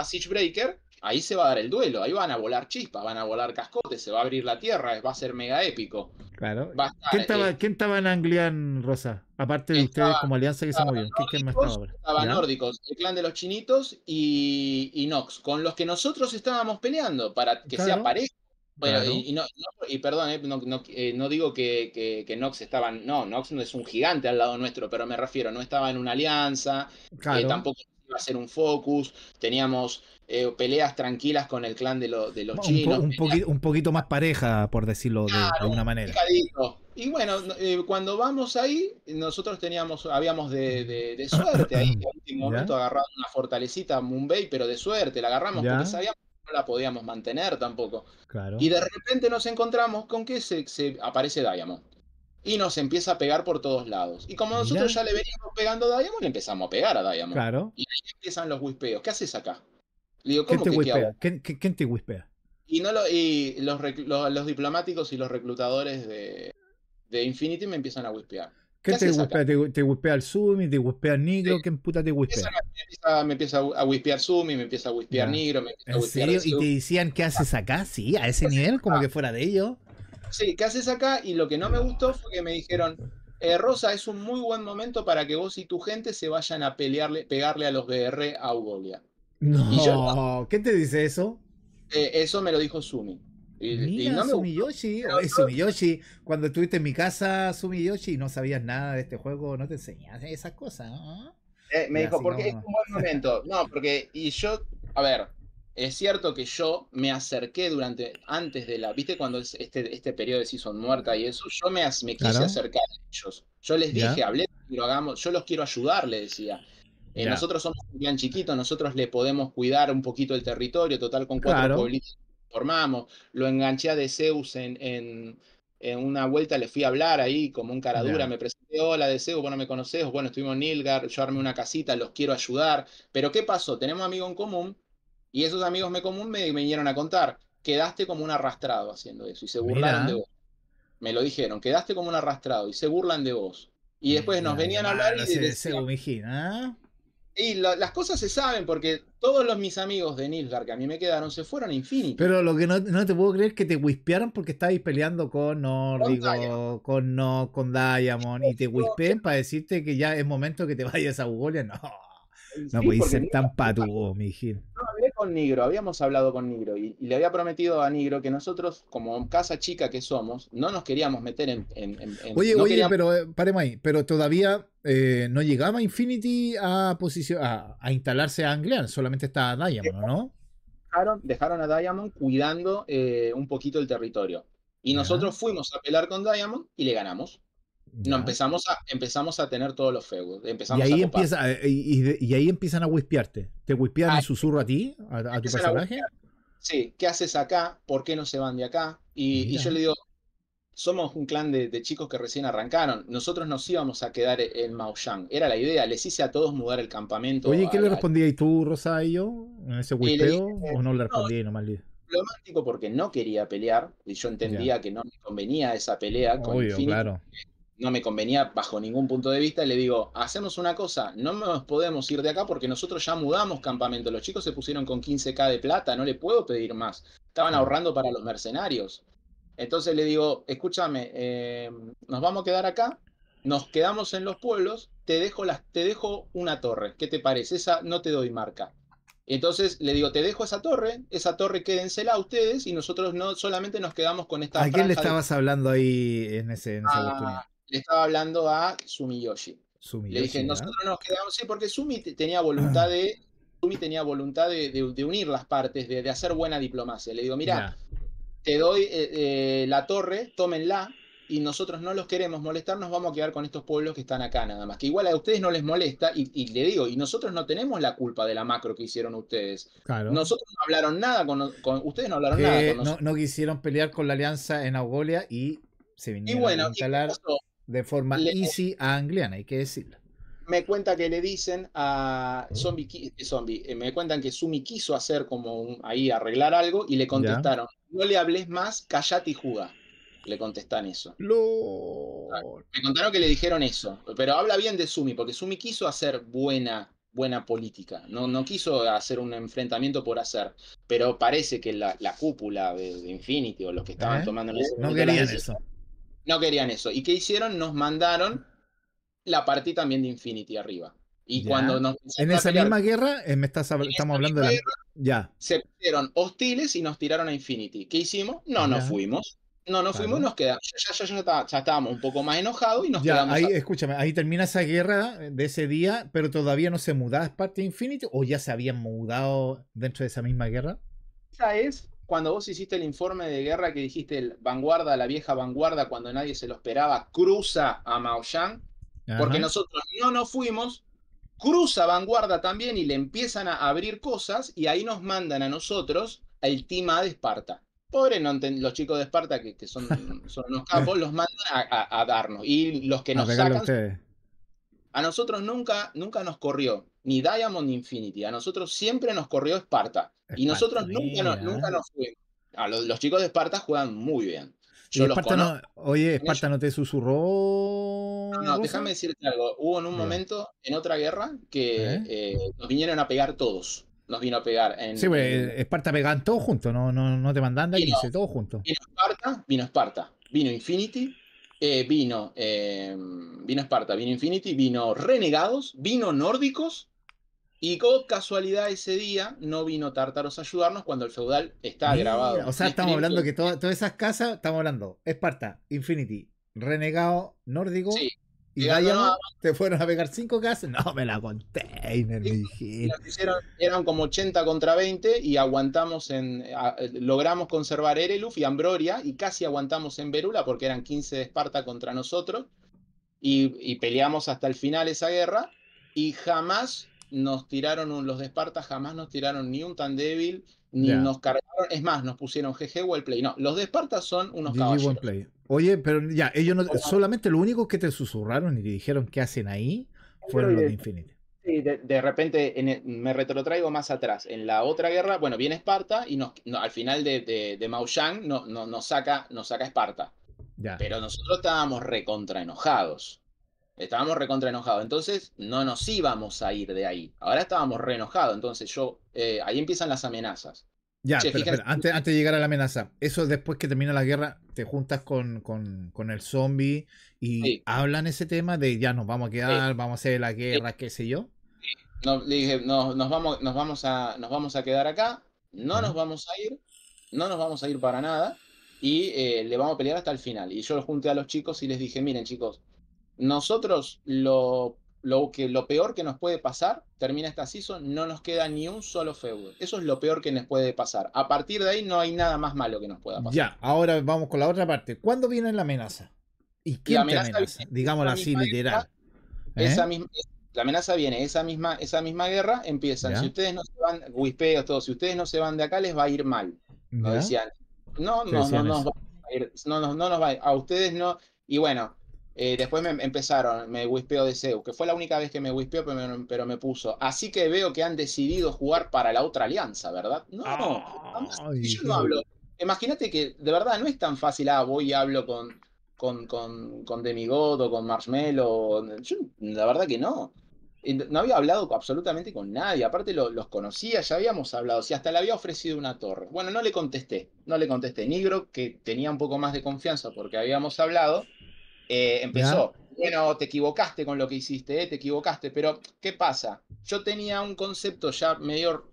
Siege Breaker, ahí se va a dar el duelo, ahí van a volar chispas, van a volar cascotes, se va a abrir la tierra, va a ser mega épico. Claro. Va a estar, ¿quién estaba en Anglian, Rosa? Aparte de ustedes como alianza que se movió. ¿Quién más estaba ahora? Estaban nórdicos, el clan de los chinitos y Nox, con los que nosotros estábamos peleando para que sea pareja. Bueno, no digo que Nox estaba, Nox no es un gigante al lado nuestro, pero me refiero, no estaba en una alianza, tampoco iba a ser un focus, teníamos peleas tranquilas con el clan de los chinos. Un poquito más pareja, por decirlo de alguna manera. Y bueno, cuando vamos ahí, nosotros habíamos de suerte ahí, en el último momento agarrado una fortalecita, Mumbai, pero de suerte, la agarramos porque sabíamos que no la podíamos mantener tampoco. Claro. Y de repente nos encontramos con que se aparece Diamond. Y nos empieza a pegar por todos lados. Y como nosotros ya le veníamos pegando a Diamond, le empezamos a pegar a Diamond. Claro. Y ahí empiezan los whispeos. ¿Qué haces acá? Le digo, ¿cómo ¿Quién te whispea? Y, los diplomáticos y los reclutadores de Infinity me empiezan a whispear. ¿Qué te whispea? ¿Te whispea el Sumi? ¿Te whispea el Negro? ¿Quién puta te whispea? Me empieza a whispear Sumi, me empieza a whispear Negro. ¿En serio? ¿Y te decían qué haces acá? Sí, a ese nivel, como que fuera de ellos. Sí, ¿qué haces acá? Y lo que no me gustó fue que me dijeron, Rosa, es un muy buen momento para que vos y tu gente se vayan a pegarle a los BR a Augolia. No, ¿qué te dice eso? Eso me lo dijo Sumi. Mira, no Sumiyoshi, Sumiyoshi, cuando estuviste en mi casa, Sumiyoshi, y no sabías nada de este juego, no te enseñas esas cosas, ¿no? Me dijo, porque es un buen momento. No, porque, a ver... Es cierto que yo me acerqué antes de la... ¿Viste cuando este periodo de Season Muerta y eso? Yo me quise acercar a ellos. Yo les dije, hablé, lo hagamos, yo los quiero ayudar, le decía. Nosotros somos un clan chiquito, nosotros le podemos cuidar un poquito el territorio, total con 4 pueblitos formamos. Lo enganché a de Zeus en una vuelta, le fui a hablar ahí como un cara dura, me presenté, hola de Zeus, vos no me conocés, bueno, estuvimos en Nilfgaard, yo armé una casita, los quiero ayudar. Pero ¿qué pasó? Tenemos amigos en común. Y esos amigos me vinieron a contar, quedaste como un arrastrado haciendo eso, y se burlaron de vos. Me lo dijeron, quedaste como un arrastrado, y se burlan de vos. Y después nos venían a hablar y... decían, y las cosas se saben, porque todos mis amigos de Nilfgaard que a mí me quedaron, se fueron a Infinity. Pero lo que no te puedo creer es que te whispearon porque estabais peleando con Nórdico, con Diamond, y te whispeen para decirte que ya es momento que te vayas a Augolia, No podéis ser tan patuo, mi hijo. No, hablé con Negro, habíamos hablado con Negro y le había prometido a Negro que nosotros, como casa chica que somos, no nos queríamos meter Oye, pero paremos ahí. Pero todavía no llegaba Infinity a instalarse a Anglian, solamente está Diamond, ¿no? Dejaron a Diamond cuidando un poquito el territorio. Y nosotros fuimos a pelear con Diamond y le ganamos. No, empezamos a tener todos los feudos. Y ahí empiezan a whispearte. ¿Te whispean en susurro a ti? ¿A tu personaje? Sí, ¿qué haces acá? ¿Por qué no se van de acá? Y yo le digo, somos un clan de chicos que recién arrancaron. Nosotros nos íbamos a quedar en Maoyang. Era la idea, les hice a todos mudar el campamento. Oye, ¿qué le respondías tú, Rosa, y yo? ¿En ese whispeo? ¿O no le respondías nomás? Diplomático, porque no quería pelear. Y yo entendía que no me convenía esa pelea con Infinity. Claro. no me convenía bajo ningún punto de vista, y le digo, hacemos una cosa, no nos podemos ir de acá porque nosotros ya mudamos campamento, los chicos se pusieron con 15.000 de plata, no le puedo pedir más, estaban ahorrando para los mercenarios. Entonces le digo, escúchame, nos vamos a quedar acá, nos quedamos en los pueblos, te dejo una torre, ¿qué te parece? Esa no te doy marca. Entonces le digo, te dejo esa torre quédensela a ustedes y nosotros no solamente nos quedamos con esta... ¿A quién le estabas hablando ahí en esa oportunidad? Le estaba hablando a Sumiyoshi. Le dije, ¿verdad? Nosotros nos quedamos, sí, porque Sumi tenía voluntad de unir las partes, de hacer buena diplomacia. Le digo, mira, te doy la torre, tómenla, y nosotros no los queremos molestar, nos vamos a quedar con estos pueblos que están acá nada más, que igual a ustedes no les molesta, y le digo, y nosotros no tenemos la culpa de la macro que hicieron ustedes. Claro. Nosotros no hablaron nada con ustedes, no hablaron nada con nosotros. No quisieron pelear con la alianza en Augolia y se vinieron a instalar de forma easy a Angliana, hay que decirlo. Me cuenta que le dicen a Zombie, me cuentan que Sumi quiso hacer como arreglar algo, y le contestaron, no le hables más, callate y jugá. Le contestan eso. Lord. Me contaron que le dijeron eso, pero habla bien de Sumi, porque Sumi quiso hacer buena política, no quiso hacer un enfrentamiento por hacer, pero parece que la cúpula de Infinity o los que estaban tomando en ese momento, no querían eso. ¿Y qué hicieron? Nos mandaron la parte también de Infinity arriba. Y cuando nos en esa misma guerra, estamos hablando de la guerra, se pusieron hostiles y nos tiraron a Infinity. ¿Qué hicimos? No nos fuimos, nos quedamos. Ya estábamos un poco más enojados y nos quedamos. Ahí, escúchame, ahí termina esa guerra de ese día, pero todavía no se mudaba Sparta Infinity, o ya se habían mudado dentro de esa misma guerra. Esa es cuando vos hiciste el informe de guerra que dijiste la vieja vanguarda, cuando nadie se lo esperaba, cruza a Maoyan, porque nosotros no nos fuimos, cruza vanguarda también y le empiezan a abrir cosas, y ahí nos mandan a nosotros el Team A de Esparta. Pobres, los chicos de Esparta, que son unos capos, los mandan a darnos. Y los que nos sacan... A nosotros nunca nos corrió ni Diamond ni Infinity. A nosotros siempre nos corrió Esparta. Y nosotros nunca nos fuimos. Los chicos de Esparta juegan muy bien. Yo los conozco. Oye, Esparta no te susurró... No, déjame decirte algo. Hubo en un momento, en otra guerra, que nos vinieron a pegar todos. Nos vino a pegar. Sí, pues Esparta pegaban todos juntos, no te mandan de ahí, todos juntos. Vino Esparta, vino Infinity, vino Esparta, vino Infinity, vino Renegados, vino Nórdicos, y con casualidad ese día no vino Tártaros a ayudarnos cuando el feudal está grabado. O sea, estamos hablando que todas esas casas, estamos hablando Esparta, Infinity, Renegado, Nórdico... Sí. Y Diamond, te fueron a pegar 5 casas. No, me la conté. Eran como 80 contra 20 y aguantamos logramos conservar Ereluf y Ambroria, y casi aguantamos en Berula porque eran 15 de Esparta contra nosotros, y peleamos hasta el final esa guerra, y jamás nos tiraron los de Esparta, jamás nos tiraron ni un tan débil, ni nos cargaron. Es más, nos pusieron GG Wellplay. No, los de Esparta son unos caballeros. Oye, pero ya, ellos no, solamente lo único que te susurraron y te dijeron qué hacen ahí fueron los de Infinity. Sí, de repente me retrotraigo más atrás. En la otra guerra, bueno, viene Esparta y al final de Maoyan nos saca Esparta. Ya. Pero nosotros estábamos recontra enojados. Entonces no nos íbamos a ir de ahí. Ahora estábamos re enojados. Entonces ahí empiezan las amenazas. Ya, che, pero antes de llegar a la amenaza, eso después que termina la guerra, te juntas con el zombie y hablan ese tema de ya nos vamos a quedar, vamos a hacer la guerra, qué sé yo. No, le dije, nos vamos a quedar acá, nos vamos a ir, no nos vamos a ir para nada, y le vamos a pelear hasta el final. Y yo los junté a los chicos y les dije, miren chicos, nosotros lo peor que nos puede pasar, termina esta season, no nos queda ni un solo feudo. Eso es lo peor que nos puede pasar. A partir de ahí no hay nada más malo que nos pueda pasar. Ya, ahora vamos con la otra parte. ¿Cuándo viene la amenaza? ¿Y quién la amenaza te amenaza? Digámoslo así, literal. La amenaza viene, esa misma guerra empiezan. Si ustedes no se van, whispeos todos, si ustedes no se van de acá les va a ir mal. Nos decían, no nos va a ir, a ustedes no. Y bueno, después me whispeó de Zeus, que fue la única vez que me whispeó, pero me puso, así que veo que han decidido jugar para la otra alianza, ¿verdad? No, yo no hablo. Imagínate que de verdad no es tan fácil, voy y hablo con con Demigod o con Marshmello. Yo, la verdad que no. No había hablado absolutamente con nadie. Aparte los conocía, ya habíamos hablado. O sea, hasta le había ofrecido una torre. Bueno, no le contesté. No le contesté. Negro, que tenía un poco más de confianza porque habíamos hablado, empezó. ¿Ya? Bueno, te equivocaste con lo que hiciste, te equivocaste. Pero, ¿qué pasa? Yo tenía un concepto ya medio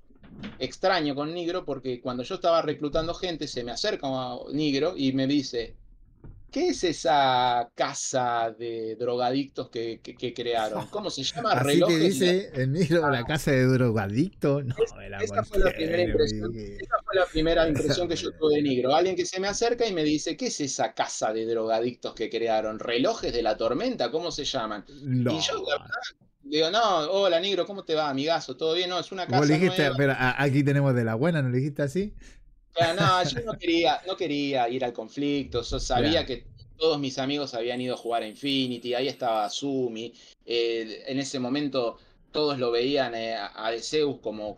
extraño con Negro porque cuando yo estaba reclutando gente, se me acerca Negro y me dice... ¿Qué es esa casa de drogadictos que crearon? ¿Cómo se llama? Así te dice el Negro, la casa de drogadictos. No, esa fue la primera impresión, que yo tuve de Negro. Alguien que se me acerca y me dice, ¿qué es esa casa de drogadictos que crearon? ¿Relojes de la tormenta? ¿Cómo se llaman? No. Y yo, la verdad, digo, no, hola Negro, ¿cómo te va, amigazo? ¿Todo bien? No, es una casa. ¿Vos dijiste, nueva. Pero aquí tenemos de la buena, ¿no le dijiste así? No, yo no quería ir al conflicto, yo sabía que todos mis amigos habían ido a jugar a Infinity, ahí estaba Sumi, en ese momento todos lo veían a Zeus como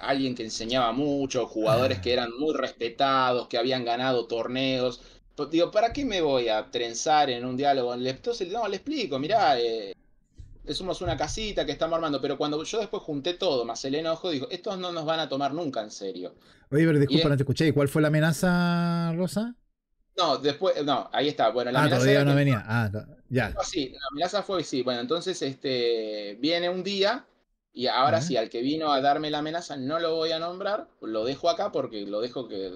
alguien que enseñaba mucho, jugadores que eran muy respetados, que habían ganado torneos. Digo, ¿para qué me voy a trenzar en un diálogo? Entonces, no, le explico, mirá, somos una casita que estamos armando, pero cuando yo después junté todo, más el enojo, dijo, estos no nos van a tomar nunca en serio. Oye, pero disculpa, no te escuché, ¿y cuál fue la amenaza, Rosa? No, después, no, ahí está, bueno, la amenaza... todavía no que... venía, ya. No, sí, la amenaza fue, sí, bueno, entonces, viene un día, y ahora sí, al que vino a darme la amenaza, no lo voy a nombrar, lo dejo acá porque lo dejo que...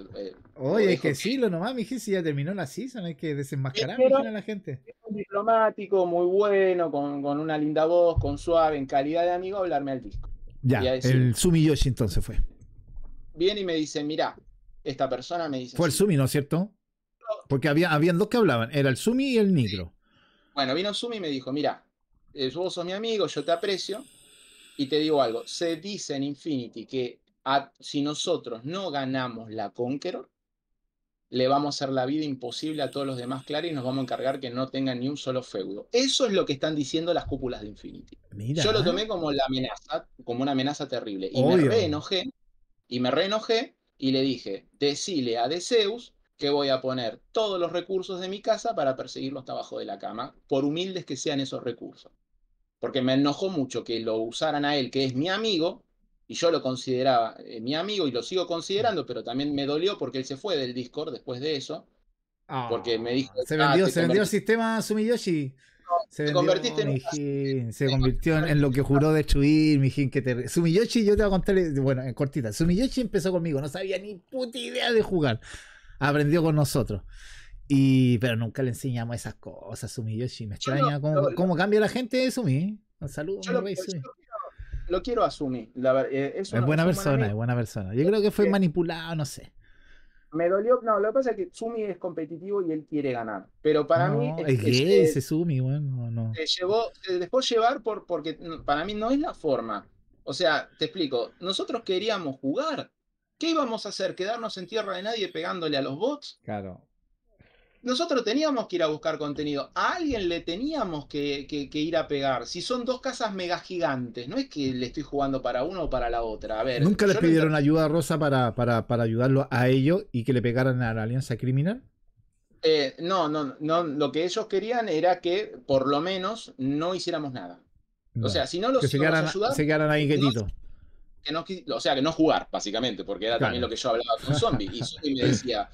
Oye, es que sí, lo nomás, mi jefe, si ya terminó la season, hay que desenmascarar a la gente. Diplomático, muy bueno, con una linda voz, con suave, en calidad de amigo, hablarme al disco. Ya, el Sumiyoshi entonces fue. Viene y me dice, mirá, esta persona me dice... Fue el Sumi, ¿no es cierto? Porque habían dos que hablaban, era el Sumi y el Negro. Bueno, vino Sumi y me dijo, mirá, vos sos mi amigo, yo te aprecio, y te digo algo, se dice en Infinity que si nosotros no ganamos la Conqueror, le vamos a hacer la vida imposible a todos los demás, claro, y nos vamos a encargar que no tengan ni un solo feudo. Eso es lo que están diciendo las cúpulas de Infinity. Mira. Yo lo tomé como la amenaza, como una amenaza terrible. Y me reenojé, y le dije, decile a Zeus que voy a poner todos los recursos de mi casa para perseguirlo hasta abajo de la cama, por humildes que sean esos recursos. Porque me enojó mucho que lo usaran a él, que es mi amigo, y yo lo consideraba mi amigo y lo sigo considerando, pero también me dolió porque él se fue del Discord después de eso. Oh, porque me dijo... Se vendió el sistema Sumiyoshi. No, se convirtió en lo que juró destruir, Mijín. Sumiyoshi, yo te voy a contar, bueno, en cortita. Sumiyoshi empezó conmigo, no sabía ni puta idea de jugar. Aprendió con nosotros. Pero nunca le enseñamos esas cosas, Sumiyoshi. Me extraña cómo cambia la gente de Sumi. Un saludo, Sumi. Lo quiero asumir. Es buena persona. Yo creo que fue manipulado, no sé. Me dolió. No, lo que pasa es que Sumi es competitivo y él quiere ganar. Pero para mí... Es que ese Sumi, bueno, no. Se dejó llevar porque para mí no es la forma. O sea, te explico. Nosotros queríamos jugar. ¿Qué íbamos a hacer? ¿Quedarnos en tierra de nadie pegándole a los bots? Claro. Nosotros teníamos que ir a buscar contenido. A alguien le teníamos que ir a pegar. Si son dos casas mega gigantes, no es que le estoy jugando para uno o para la otra. A ver, ¿nunca les pidieron ayuda a Rosa para ayudarlo a ellos y que le pegaran a la alianza criminal? No. Lo que ellos querían era que por lo menos no hiciéramos nada. No. O sea, si no los íbamos a ayudar... se quedaran ahí quietitos. Que no jugar, básicamente, porque era también lo que yo hablaba con Zombie. Y Zombie me decía...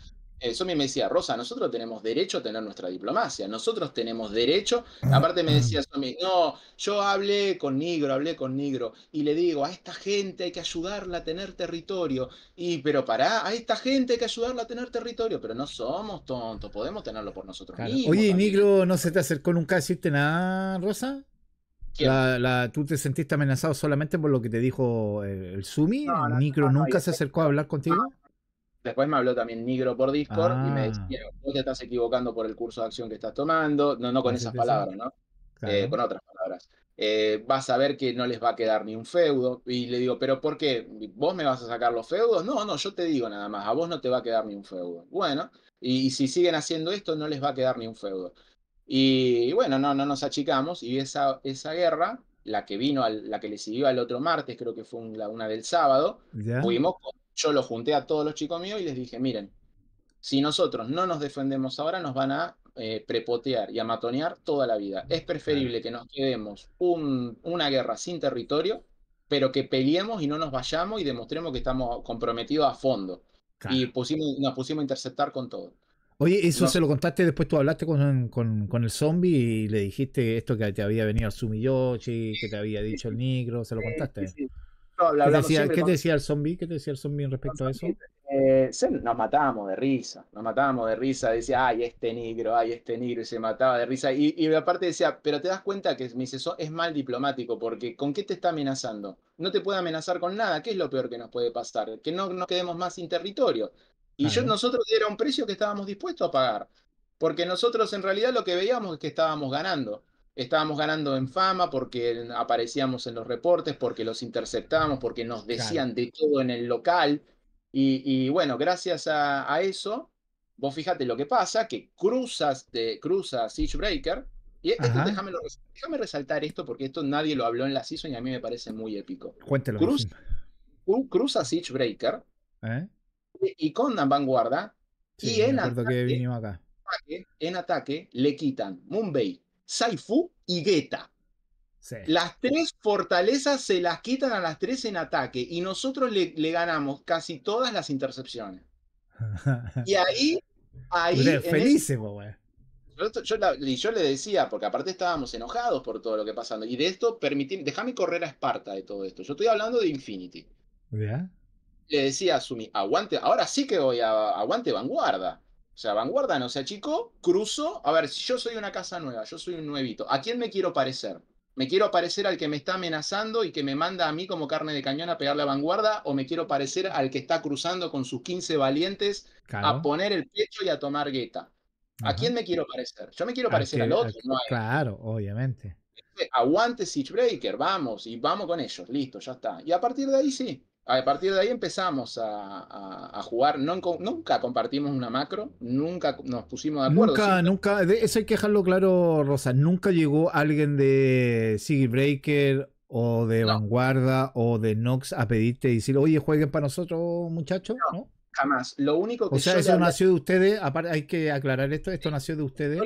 Zombie me decía, Rosa, nosotros tenemos derecho a tener nuestra diplomacia, nosotros tenemos derecho. Aparte me decía Zombie, no, yo hablé con Negro y le digo, a esta gente hay que ayudarla a tener territorio, pero no somos tontos, podemos tenerlo por nosotros mismos. Oye, Negro, ¿no se te acercó nunca a decirte nada, Rosa? ¿Tú te sentiste amenazado solamente por lo que te dijo el Sumi? ¿Negro nunca se acercó a hablar contigo? Después me habló también Negro por Discord y me decía, vos te estás equivocando por el curso de acción que estás tomando, no con esas palabras, ¿no? Claro. Con otras palabras. Vas a ver que no les va a quedar ni un feudo. Y le digo, ¿pero por qué? ¿Vos me vas a sacar los feudos? No, yo te digo nada más, a vos no te va a quedar ni un feudo. Bueno, y si siguen haciendo esto, no les va a quedar ni un feudo. Y bueno, no nos achicamos, y esa guerra... la que le siguió al otro martes, creo que fue una del sábado, yo lo junté a todos los chicos míos y les dije, miren, si nosotros no nos defendemos ahora, nos van a prepotear y amatonear toda la vida. Es preferible que nos quedemos una guerra sin territorio, pero que peleemos y no nos vayamos y demostremos que estamos comprometidos a fondo. Claro. Y nos pusimos a interceptar con todo. Oye, eso se lo contaste, después tú hablaste con el zombie y le dijiste esto que te había venido el Sumiyoshi, que te había dicho el Negro, ¿se lo contaste? Sí, sí. No, ¿Qué te decía el zombie? ¿Qué te decía el zombie respecto a eso? Nos matábamos de risa, decía, ay, este Negro, y se mataba de risa. Y aparte decía, pero te das cuenta que me dice, eso es mal diplomático, porque ¿con qué te está amenazando? No te puede amenazar con nada, ¿qué es lo peor que nos puede pasar? Que no nos quedemos más sin territorio. Y nosotros era un precio que estábamos dispuestos a pagar, porque nosotros en realidad lo que veíamos es que estábamos ganando. Estábamos ganando en fama porque aparecíamos en los reportes, porque los interceptábamos, porque nos decían de todo en el local. Y bueno, gracias a eso, vos fíjate lo que pasa, que cruza Siege Breaker. Y déjame resaltar esto porque esto nadie lo habló en la season y a mí me parece muy épico. Cuéntelo. Cruza Siege Breaker y con Vanguarda. Sí, y en ataque le quitan Mumbai, Saifu y Geta. Sí. Las tres fortalezas se las quitan a las tres en ataque y nosotros le ganamos casi todas las intercepciones. Y ahí felísimo, güey. Yo le decía, porque aparte estábamos enojados por todo lo que pasando. Y de esto, déjame correr a Sparta de todo esto. Yo estoy hablando de Infinity. ¿Ya? Le decía a Sumi, aguante, ahora sí que voy a aguante Vanguarda. O sea, Vanguarda no se achicó, cruzó. A ver, si yo soy una casa nueva, yo soy un nuevito, ¿a quién me quiero parecer? ¿Me quiero parecer al que me está amenazando y que me manda a mí como carne de cañón a pegarle a Vanguarda? ¿O me quiero parecer al que está cruzando con sus 15 valientes a poner el pecho y a tomar Geta? ¿A quién me quiero parecer? Yo me quiero parecer al otro. No hay... Claro, obviamente. Aguante Siege Breaker, vamos, y vamos con ellos, listo, ya está. Y a partir de ahí sí. A partir de ahí empezamos a jugar. Nunca compartimos una macro, nunca nos pusimos de acuerdo. Nunca, eso hay que dejarlo claro, Rosa. Nunca llegó alguien de Siege Breaker o de Vanguarda o de Nox a pedirte y decir, oye, jueguen para nosotros, muchachos. No, jamás. Lo único que... O sea, eso nació de ustedes, aparte hay que aclarar esto, esto nació de ustedes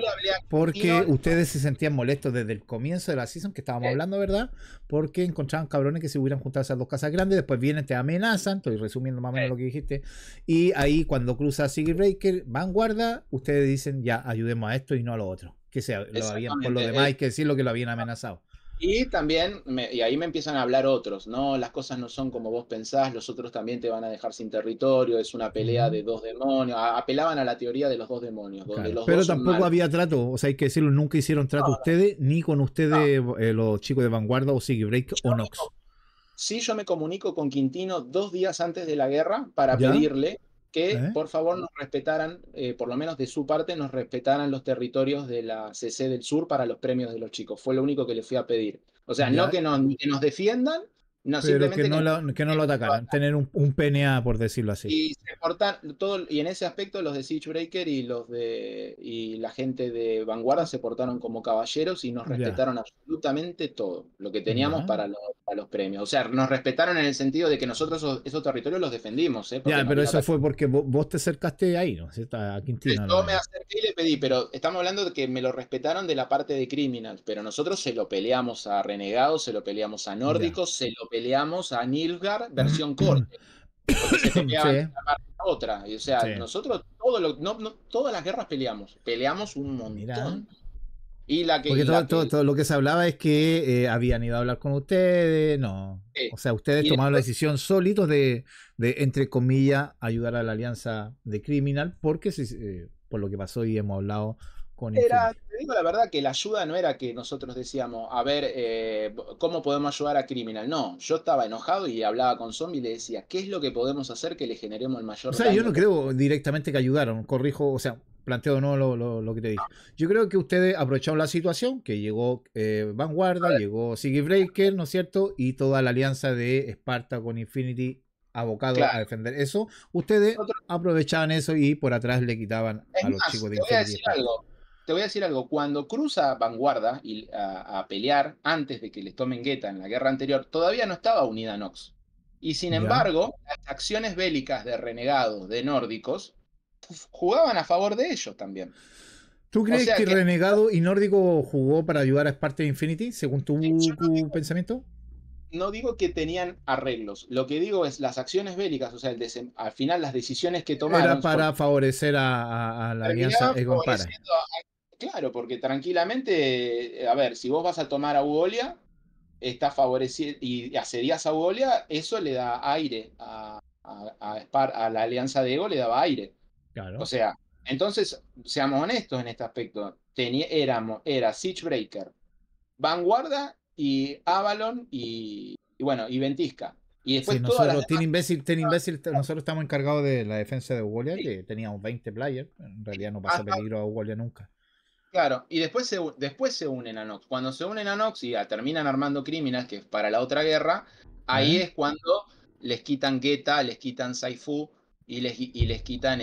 porque ustedes se sentían molestos desde el comienzo de la season, que estábamos hablando, ¿verdad? Porque encontraban cabrones que se hubieran juntado esas dos casas grandes, después vienen, te amenazan, estoy resumiendo más o menos lo que dijiste, y ahí cuando cruza Siege Breaker, Vanguarda, ustedes dicen, ya, ayudemos a esto y no a lo otro, que sea, lo habían, por lo demás hay que decir lo que lo habían amenazado. Y también, y ahí me empiezan a hablar otros, no, las cosas no son como vos pensás, los otros también te van a dejar sin territorio, es una pelea de dos demonios, apelaban a la teoría de los dos demonios. Donde los pero dos tampoco había trato, o sea, hay que decirlo, nunca hicieron trato ustedes, ni con ustedes los chicos de Vanguarda o Siege Break o Nox. Sí, yo me comunico con Quintino 2 días antes de la guerra para pedirle que por favor nos respetaran, por lo menos de su parte, nos respetaran los territorios de la CC del Sur para los premios de los chicos. Fue lo único que les fui a pedir. O sea, no que nos defiendan, no, pero simplemente que no lo atacaran, tener un PNA, por decirlo así. Y se portan, y en ese aspecto los de Siege Breaker y la gente de Vanguarda se portaron como caballeros y nos respetaron absolutamente todo lo que teníamos para los premios. O sea, nos respetaron en el sentido de que nosotros esos territorios los defendimos. Ya, pero eso fue porque vos te acercaste ahí, ¿no? A Quintino. Yo me acerqué y le pedí, pero estamos hablando de que me lo respetaron de la parte de Criminal, pero nosotros se lo peleamos a Renegado, se lo peleamos a Nórdico, se lo peleamos a Nilfgaard versión corte, porque se peleaban una parte a otra, y, o sea, nosotros todas las guerras peleamos un montón. Mirá. Y la que, porque todo lo que se hablaba es que habían ido a hablar con ustedes, o sea, ustedes tomaron la decisión solitos de entre comillas ayudar a la alianza de Criminal, porque por lo que pasó y hemos hablado. Te digo la verdad que la ayuda no era que nosotros decíamos, a ver, ¿cómo podemos ayudar a Criminal? No, yo estaba enojado y hablaba con Zombie y le decía, ¿qué es lo que podemos hacer que le generemos el mayor daño? Yo no creo directamente que ayudaron, corrijo, o sea, planteo no lo que te dije. Yo creo que ustedes aprovecharon la situación, que llegó Vanguarda, llegó Siege Breaker, ¿no es cierto? Y toda la alianza de Sparta con Infinity abocado a defender eso. Ustedes aprovechaban eso y por atrás le quitaban a los chicos de Infinity. Te voy a decir algo, cuando cruza Vanguarda a pelear antes de que les tomen Geta en la guerra anterior, todavía no estaba unida Nox. Y sin embargo, las acciones bélicas de Renegados, de Nórdicos, jugaban a favor de ellos también. ¿Tú crees que Renegado y Nórdico jugó para ayudar a Sparta e Infinity, según tu pensamiento? No digo que tenían arreglos. Lo que digo es las acciones bélicas, o sea, al final las decisiones que tomaron... Era para favorecer a la alianza Egon Para. Claro, porque tranquilamente, a ver, si vos vas a tomar a Ugolia, estás favoreciendo y asedias a Ugolia, eso le da aire a la alianza de Ego, le daba aire. Claro. O sea, entonces, seamos honestos en este aspecto. Era Siege Breaker, Vanguarda y Avalon y bueno, y Ventisca. Y después sí, nosotros, Team Imbécil, nosotros estamos encargados de la defensa de Ugolia, sí, que teníamos 20 players. En realidad no pasa peligro a Ugolia nunca. Claro, y después se unen a Nox. Cuando se unen a Nox y terminan armando crímenes, que es para la otra guerra, ahí es cuando les quitan Geta, les quitan Saifu y les quitan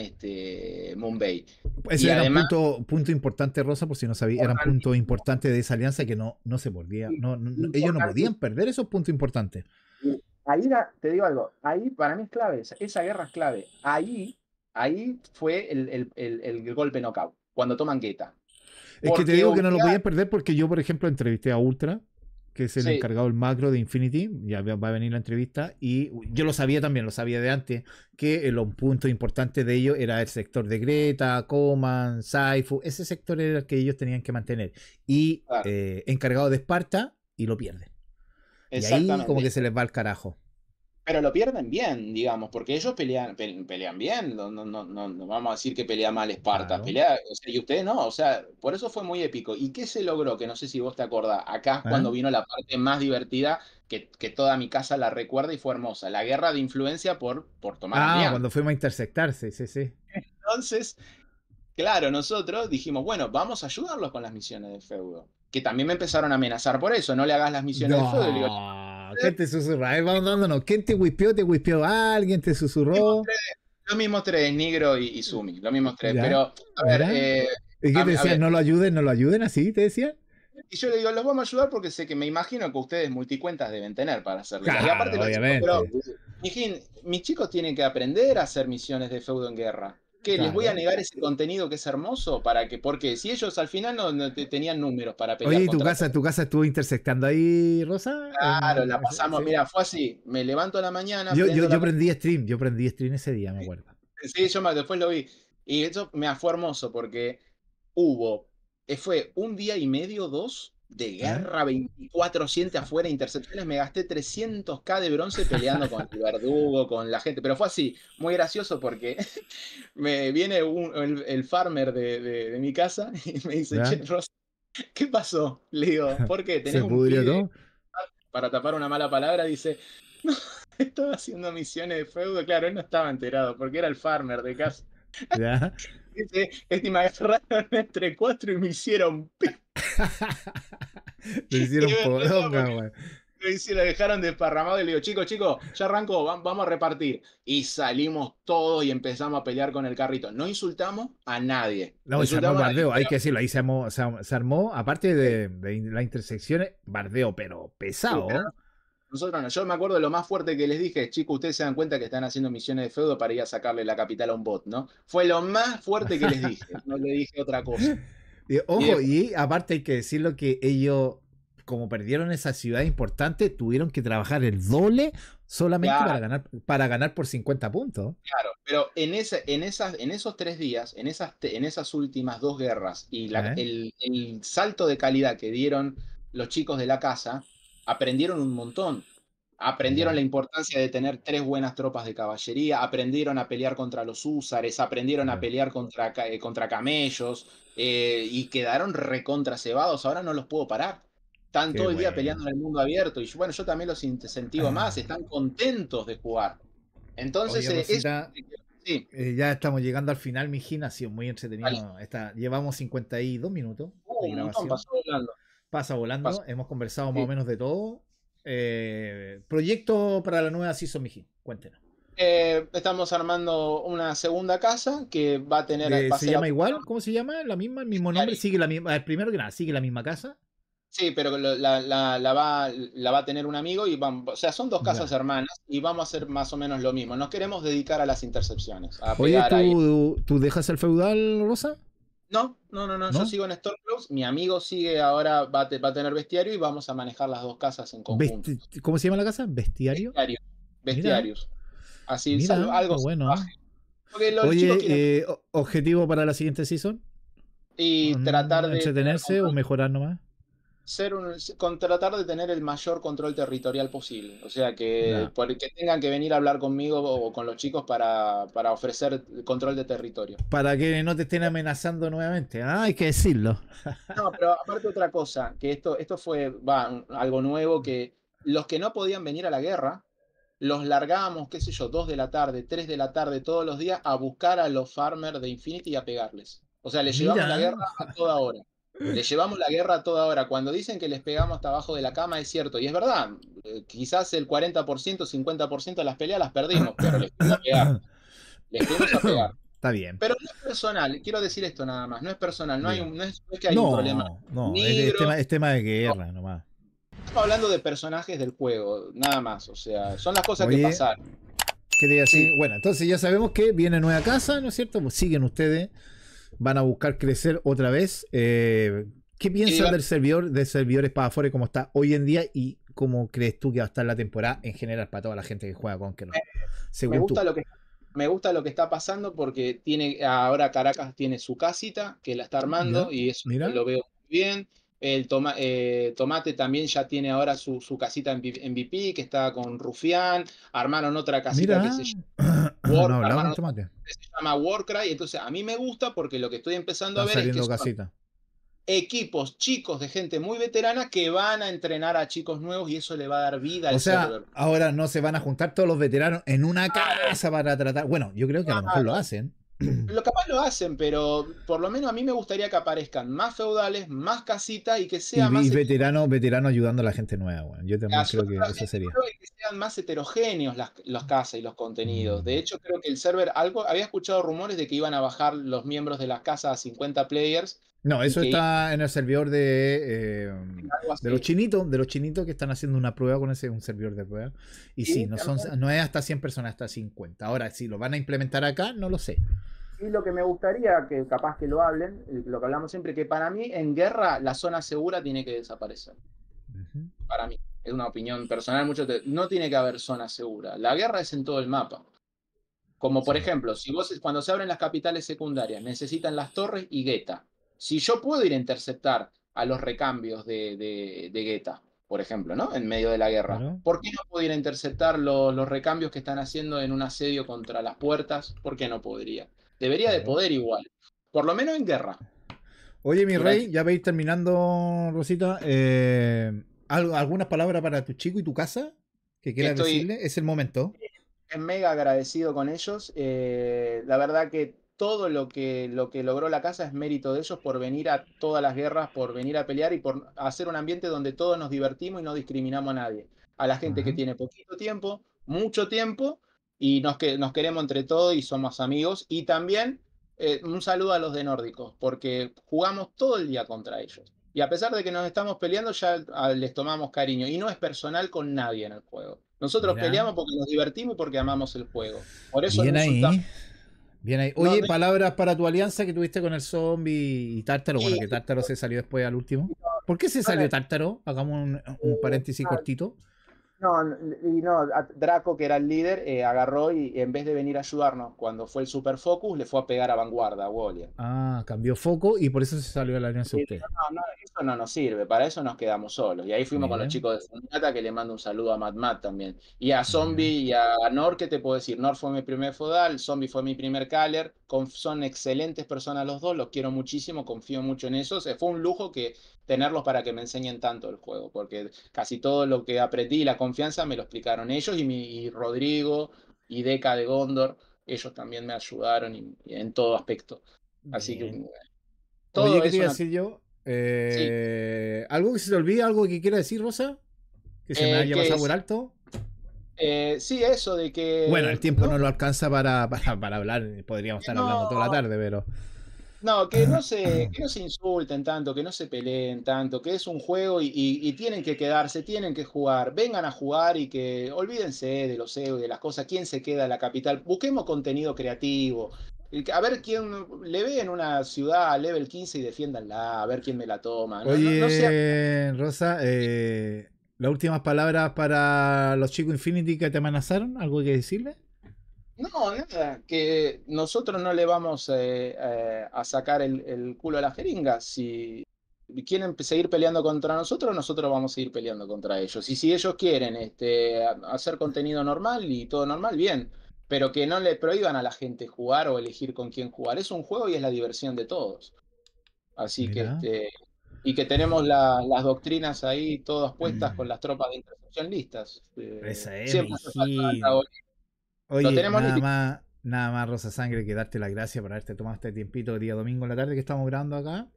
Mumbai. Ese era un punto importante, Rosa, por si no sabía, era un punto importante de esa alianza que no se volvía. No, ellos no podían perder esos puntos importantes. Ahí te digo algo, ahí para mí es clave, esa guerra es clave. Ahí fue el golpe knockout, cuando toman Geta. Es que te digo que no lo podían perder porque yo, por ejemplo, entrevisté a Ultra, que es el encargado del macro de Infinity, ya va a venir la entrevista, y yo lo sabía también, lo sabía de antes, que los puntos importantes de ellos era el sector de Greta, Coman, Saifu, ese sector era el que ellos tenían que mantener, y encargado de Esparta, y lo pierden. Y ahí como que se les va al carajo. Pero lo pierden bien, digamos, porque ellos pelean bien, no vamos a decir que pelea mal Esparta, claro, y ustedes no, o sea, por eso fue muy épico. ¿Y qué se logró? Que no sé si vos te acordás, acá cuando vino la parte más divertida, que toda mi casa la recuerda y fue hermosa, la guerra de influencia por tomar alianza. Cuando fuimos a interceptarse, sí. Entonces, claro, nosotros dijimos, bueno, vamos a ayudarlos con las misiones de feudo, que también me empezaron a amenazar por eso, no le hagas las misiones de feudo, le digo... ¿Quién te susurra? Ahí vamos dándonos. ¿Quién te whipeó? ¿Te whipeó alguien? ¿Te susurró? Los mismos tres, Negro y Sumi. Los mismos tres, pero a ver... ¿Y qué te decían? ¿No lo ayuden? ¿No lo ayuden? ¿Así te decían? Y yo le digo, los vamos a ayudar porque sé que me imagino que ustedes multicuentas deben tener para hacerlo. Claro, y aparte obviamente. Mis chicos tienen que aprender a hacer misiones de feudo en guerra. ¿Qué? Claro. ¿Les voy a negar ese contenido que es hermoso? Porque si ellos al final no tenían números para pelear. Oye, ¿y tu casa estuvo intersectando ahí, Rosa? Claro, la pasamos, mira, fue así. Me levanto a la mañana. Yo prendí stream ese día, me acuerdo. Sí, yo después lo vi. Y eso me fue hermoso porque fue un día y medio, dos, de guerra, 24-7 afuera, intercepciones. Me gasté 300.000 de bronce peleando con el verdugo, con la gente, pero fue así, muy gracioso porque me viene el farmer de mi casa y me dice, che, Rosa, ¿qué pasó? Le digo, ¿por qué? ¿Tenés un pudrió todo? Para tapar una mala palabra, dice, no, estaba haciendo misiones de feudo. Claro, él no estaba enterado porque era el farmer de casa. ¿Ya? Dice, me agarraron entre 4 y me hicieron me hicieron podonga, güey. Lo dejaron desparramado y le digo, chicos, ya arranco, vamos a repartir. Y salimos todos y empezamos a pelear con el carrito. No insultamos a nadie. No, se armó bardeo, hay que decirlo, ahí se armó, aparte de las intersecciones, bardeo, pero pesado. Sí, nosotros no, yo me acuerdo de lo más fuerte que les dije, chicos, ustedes se dan cuenta que están haciendo misiones de feudo para ir a sacarle la capital a un bot, ¿no? Fue lo más fuerte que les dije, no les dije otra cosa. Y, ojo, y aparte hay que decirlo que ellos, como perdieron esa ciudad importante, tuvieron que trabajar el doble solamente para ganar por 50 puntos. Claro, pero en esos 3 días, en esas últimas 2 guerras y el salto de calidad que dieron los chicos de la casa, aprendieron un montón. Aprendieron la importancia de tener 3 buenas tropas de caballería, aprendieron a pelear contra los húsares, aprendieron a pelear contra camellos, y quedaron recontra cebados. Ahora no los puedo parar. Están todo el día peleando en el mundo abierto y bueno, yo también los incentivo más, están contentos de jugar. Entonces, oye, Rosita, ya estamos llegando al final, mijina, ha sido muy entretenido. Vale. Llevamos 52 minutos de grabación. Pasa volando, hemos conversado más o menos de todo. Proyecto para la nueva Season, Mijín, cuéntenos. Estamos armando una segunda casa que va a tener... ¿Se llama igual? ¿Cómo se llama? ¿La misma? ¿El mismo nombre? ¿Sigue la misma? Primero que nada, ¿sigue la misma casa? Sí, pero la va a tener un amigo y vamos, o sea, son 2 casas hermanas y vamos a hacer más o menos lo mismo. Nos queremos dedicar a las intercepciones. Oye, ¿tú dejas el feudal, Rosa? No, yo sigo en Stormcloak, mi amigo sigue ahora, va a tener Bestiario y vamos a manejar las dos casas en conjunto. ¿Cómo se llama la casa? ¿Bestiario? Bestiarios. Así, mira, algo bueno. Oye, ¿objetivo para la siguiente season? Y tratar de... ¿entretenerse o mejorar nomás? Tratar de tener el mayor control territorial posible. O sea, que tengan que venir a hablar conmigo o con los chicos para ofrecer control de territorio. Para que no te estén amenazando nuevamente. Ah, hay que decirlo. No, pero aparte otra cosa, que esto fue algo nuevo, que los que no podían venir a la guerra, los largábamos, qué sé yo, 2 de la tarde, 3 de la tarde, todos los días, a buscar a los farmers de Infinity y a pegarles. O sea, les llevamos la guerra a toda hora. Les llevamos la guerra a toda hora. Cuando dicen que les pegamos hasta abajo de la cama, es cierto. Y es verdad, quizás el 40%, 50% de las peleas las perdimos, pero les fuimos a pegar. Está bien. Pero no es personal, quiero decir esto nada más. No es personal, no es que hay un problema. No, es tema de guerra nomás. Estamos hablando de personajes del juego, nada más. O sea, son las cosas que pasaron. Quería decir, bueno, entonces ya sabemos que viene nueva casa, ¿no es cierto? Pues siguen ustedes. Van a buscar crecer otra vez. ¿Qué piensas del servidor Espadafore como está hoy en día y cómo crees tú que va a estar la temporada en general para toda la gente que juega Conqueror? Me gusta lo que está pasando porque tiene ahora Caracas tiene su casita que la está armando y eso lo veo muy bien. El Tomate también ya tiene ahora su casita en MVP que está con Rufián. Armaron otra casita que se llama Warcry. Entonces a mí me gusta porque lo que estoy empezando a ver es que son equipos chicos de gente muy veterana que van a entrenar a chicos nuevos y eso le va a dar vida al servidor. O sea, ahora no se van a juntar todos los veteranos en una casa para tratar. Bueno, yo creo que a lo mejor lo hacen. Capaz lo hacen, pero por lo menos a mí me gustaría que aparezcan más feudales, más casitas y que sea más... Y veterano ayudando a la gente nueva, bueno. Yo también creo que eso sería. Creo que sean más heterogéneos las casas y los contenidos. De hecho, creo que el server... había escuchado rumores de que iban a bajar los miembros de las casas a 50 players. No, eso está en el servidor de los chinitos que están haciendo una prueba con un servidor de prueba. Y sí, no es hasta 100 personas, hasta 50. Ahora, si lo van a implementar acá, no lo sé. Y lo que me gustaría, que capaz que lo hablen, lo que hablamos siempre, que para mí en guerra la zona segura tiene que desaparecer. Para mí, es una opinión personal. No tiene que haber zona segura. La guerra es en todo el mapa. Como por ejemplo, cuando se abren las capitales secundarias, necesitan las torres y gueta. Si yo puedo ir a interceptar a los recambios de gueta, por ejemplo, ¿no? En medio de la guerra. ¿Por qué no puedo ir a interceptar los recambios que están haciendo en un asedio contra las puertas? ¿Por qué no podría? Debería de poder igual. Por lo menos en guerra. Oye, mi rey, ya veis terminando, Rosita. ¿Algunas palabras para tu chico y tu casa que quieras decirle? Es el momento. Es mega agradecido con ellos. La verdad que todo lo que logró la casa es mérito de ellos por venir a todas las guerras, por venir a pelear y por hacer un ambiente donde todos nos divertimos y no discriminamos a nadie. A la gente que tiene poquito tiempo, mucho tiempo, y nos queremos entre todos y somos amigos. Y también un saludo a los de Nórdicos, porque jugamos todo el día contra ellos. Y a pesar de que nos estamos peleando, ya les tomamos cariño. Y no es personal con nadie en el juego. Nosotros peleamos porque nos divertimos y porque amamos el juego. Por eso nos juntamos. Bien ahí. Oye, palabras para tu alianza que tuviste con el Zombie y Tártaro. Bueno, que Tártaro se salió después al último. ¿Por qué se salió Tártaro? Hagamos un paréntesis cortito. Draco, que era el líder, agarró y en vez de venir a ayudarnos cuando fue el Super Focus, le fue a pegar a Vanguarda, a Wolian. Ah, cambió foco y por eso se salió de la alianza usted. No, eso no nos sirve, para eso nos quedamos solos. Y ahí fuimos con los chicos de Fundata, que le mando un saludo a Matt también. Y a Zombie y a Nor, que te puedo decir, Nor fue mi primer feudal, Zombie fue mi primer caller, son excelentes personas los dos, los quiero muchísimo, confío mucho en ellos. Fue un lujo tenerlos para que me enseñen tanto el juego, porque casi todo lo que aprendí, la confianza, me lo explicaron ellos y Rodrigo y Deca de Gondor, ellos también me ayudaron y en todo aspecto. Así que todo. Oye, ¿qué te iba a decir yo? ¿Algo que se te olvide, algo que quiera decir, Rosa? ¿Que se me haya pasado por alto? Sí, eso de que... Bueno, el tiempo no lo alcanza para hablar, podríamos estar hablando toda la tarde, pero... No, que no se insulten tanto, que no se peleen tanto, que es un juego y tienen que quedarse, tienen que jugar, vengan a jugar y que olvídense de los egos y de las cosas, quién se queda en la capital, busquemos contenido creativo, A ver quién le ve en una ciudad a level 15 y defiéndanla, a ver quién me la toma. No, oye, no sea... Rosa, las últimas palabras para los chicos Infinity que te amenazaron, ¿algo que decirle? No, nada, que nosotros no le vamos a sacar el culo a la jeringa. Si quieren seguir peleando contra nosotros, nosotros vamos a seguir peleando contra ellos. Y si ellos quieren hacer contenido normal y todo normal, bien. Pero que no le prohíban a la gente jugar o elegir con quién jugar. Es un juego y es la diversión de todos. Así Mira. Que... y que tenemos las doctrinas ahí todas puestas con las tropas de intercepción listas. Esa es, siempre nos falta. Oye, nada más, Rosa Sangre, que darte las gracias por haberte tomado este tiempito el día domingo en la tarde que estamos grabando acá.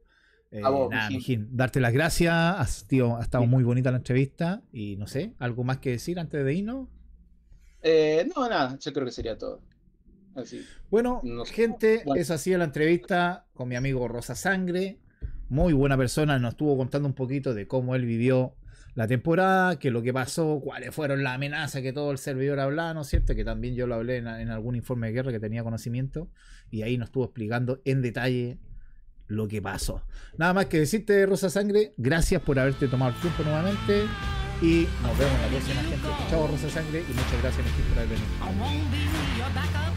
A vos, nada, Mijín, darte las gracias. Tío, ha estado muy bonita la entrevista. Y no sé, ¿algo más que decir antes de irnos? No, nada, yo creo que sería todo. Así. Bueno, no, gente, bueno, esa ha sido la entrevista con mi amigo Rosa Sangre. Muy buena persona, nos estuvo contando un poquito de cómo él vivió la temporada, que lo que pasó, cuáles fueron las amenazas que todo el servidor hablaba, ¿no es cierto? Que también yo lo hablé en algún informe de guerra que tenía conocimiento, y ahí nos estuvo explicando en detalle lo que pasó. Nada más que decirte, Rosa Sangre, gracias por haberte tomado el tiempo nuevamente. Y nos vemos en la próxima, gente. Chao, Rosa Sangre, y muchas gracias por haber venido.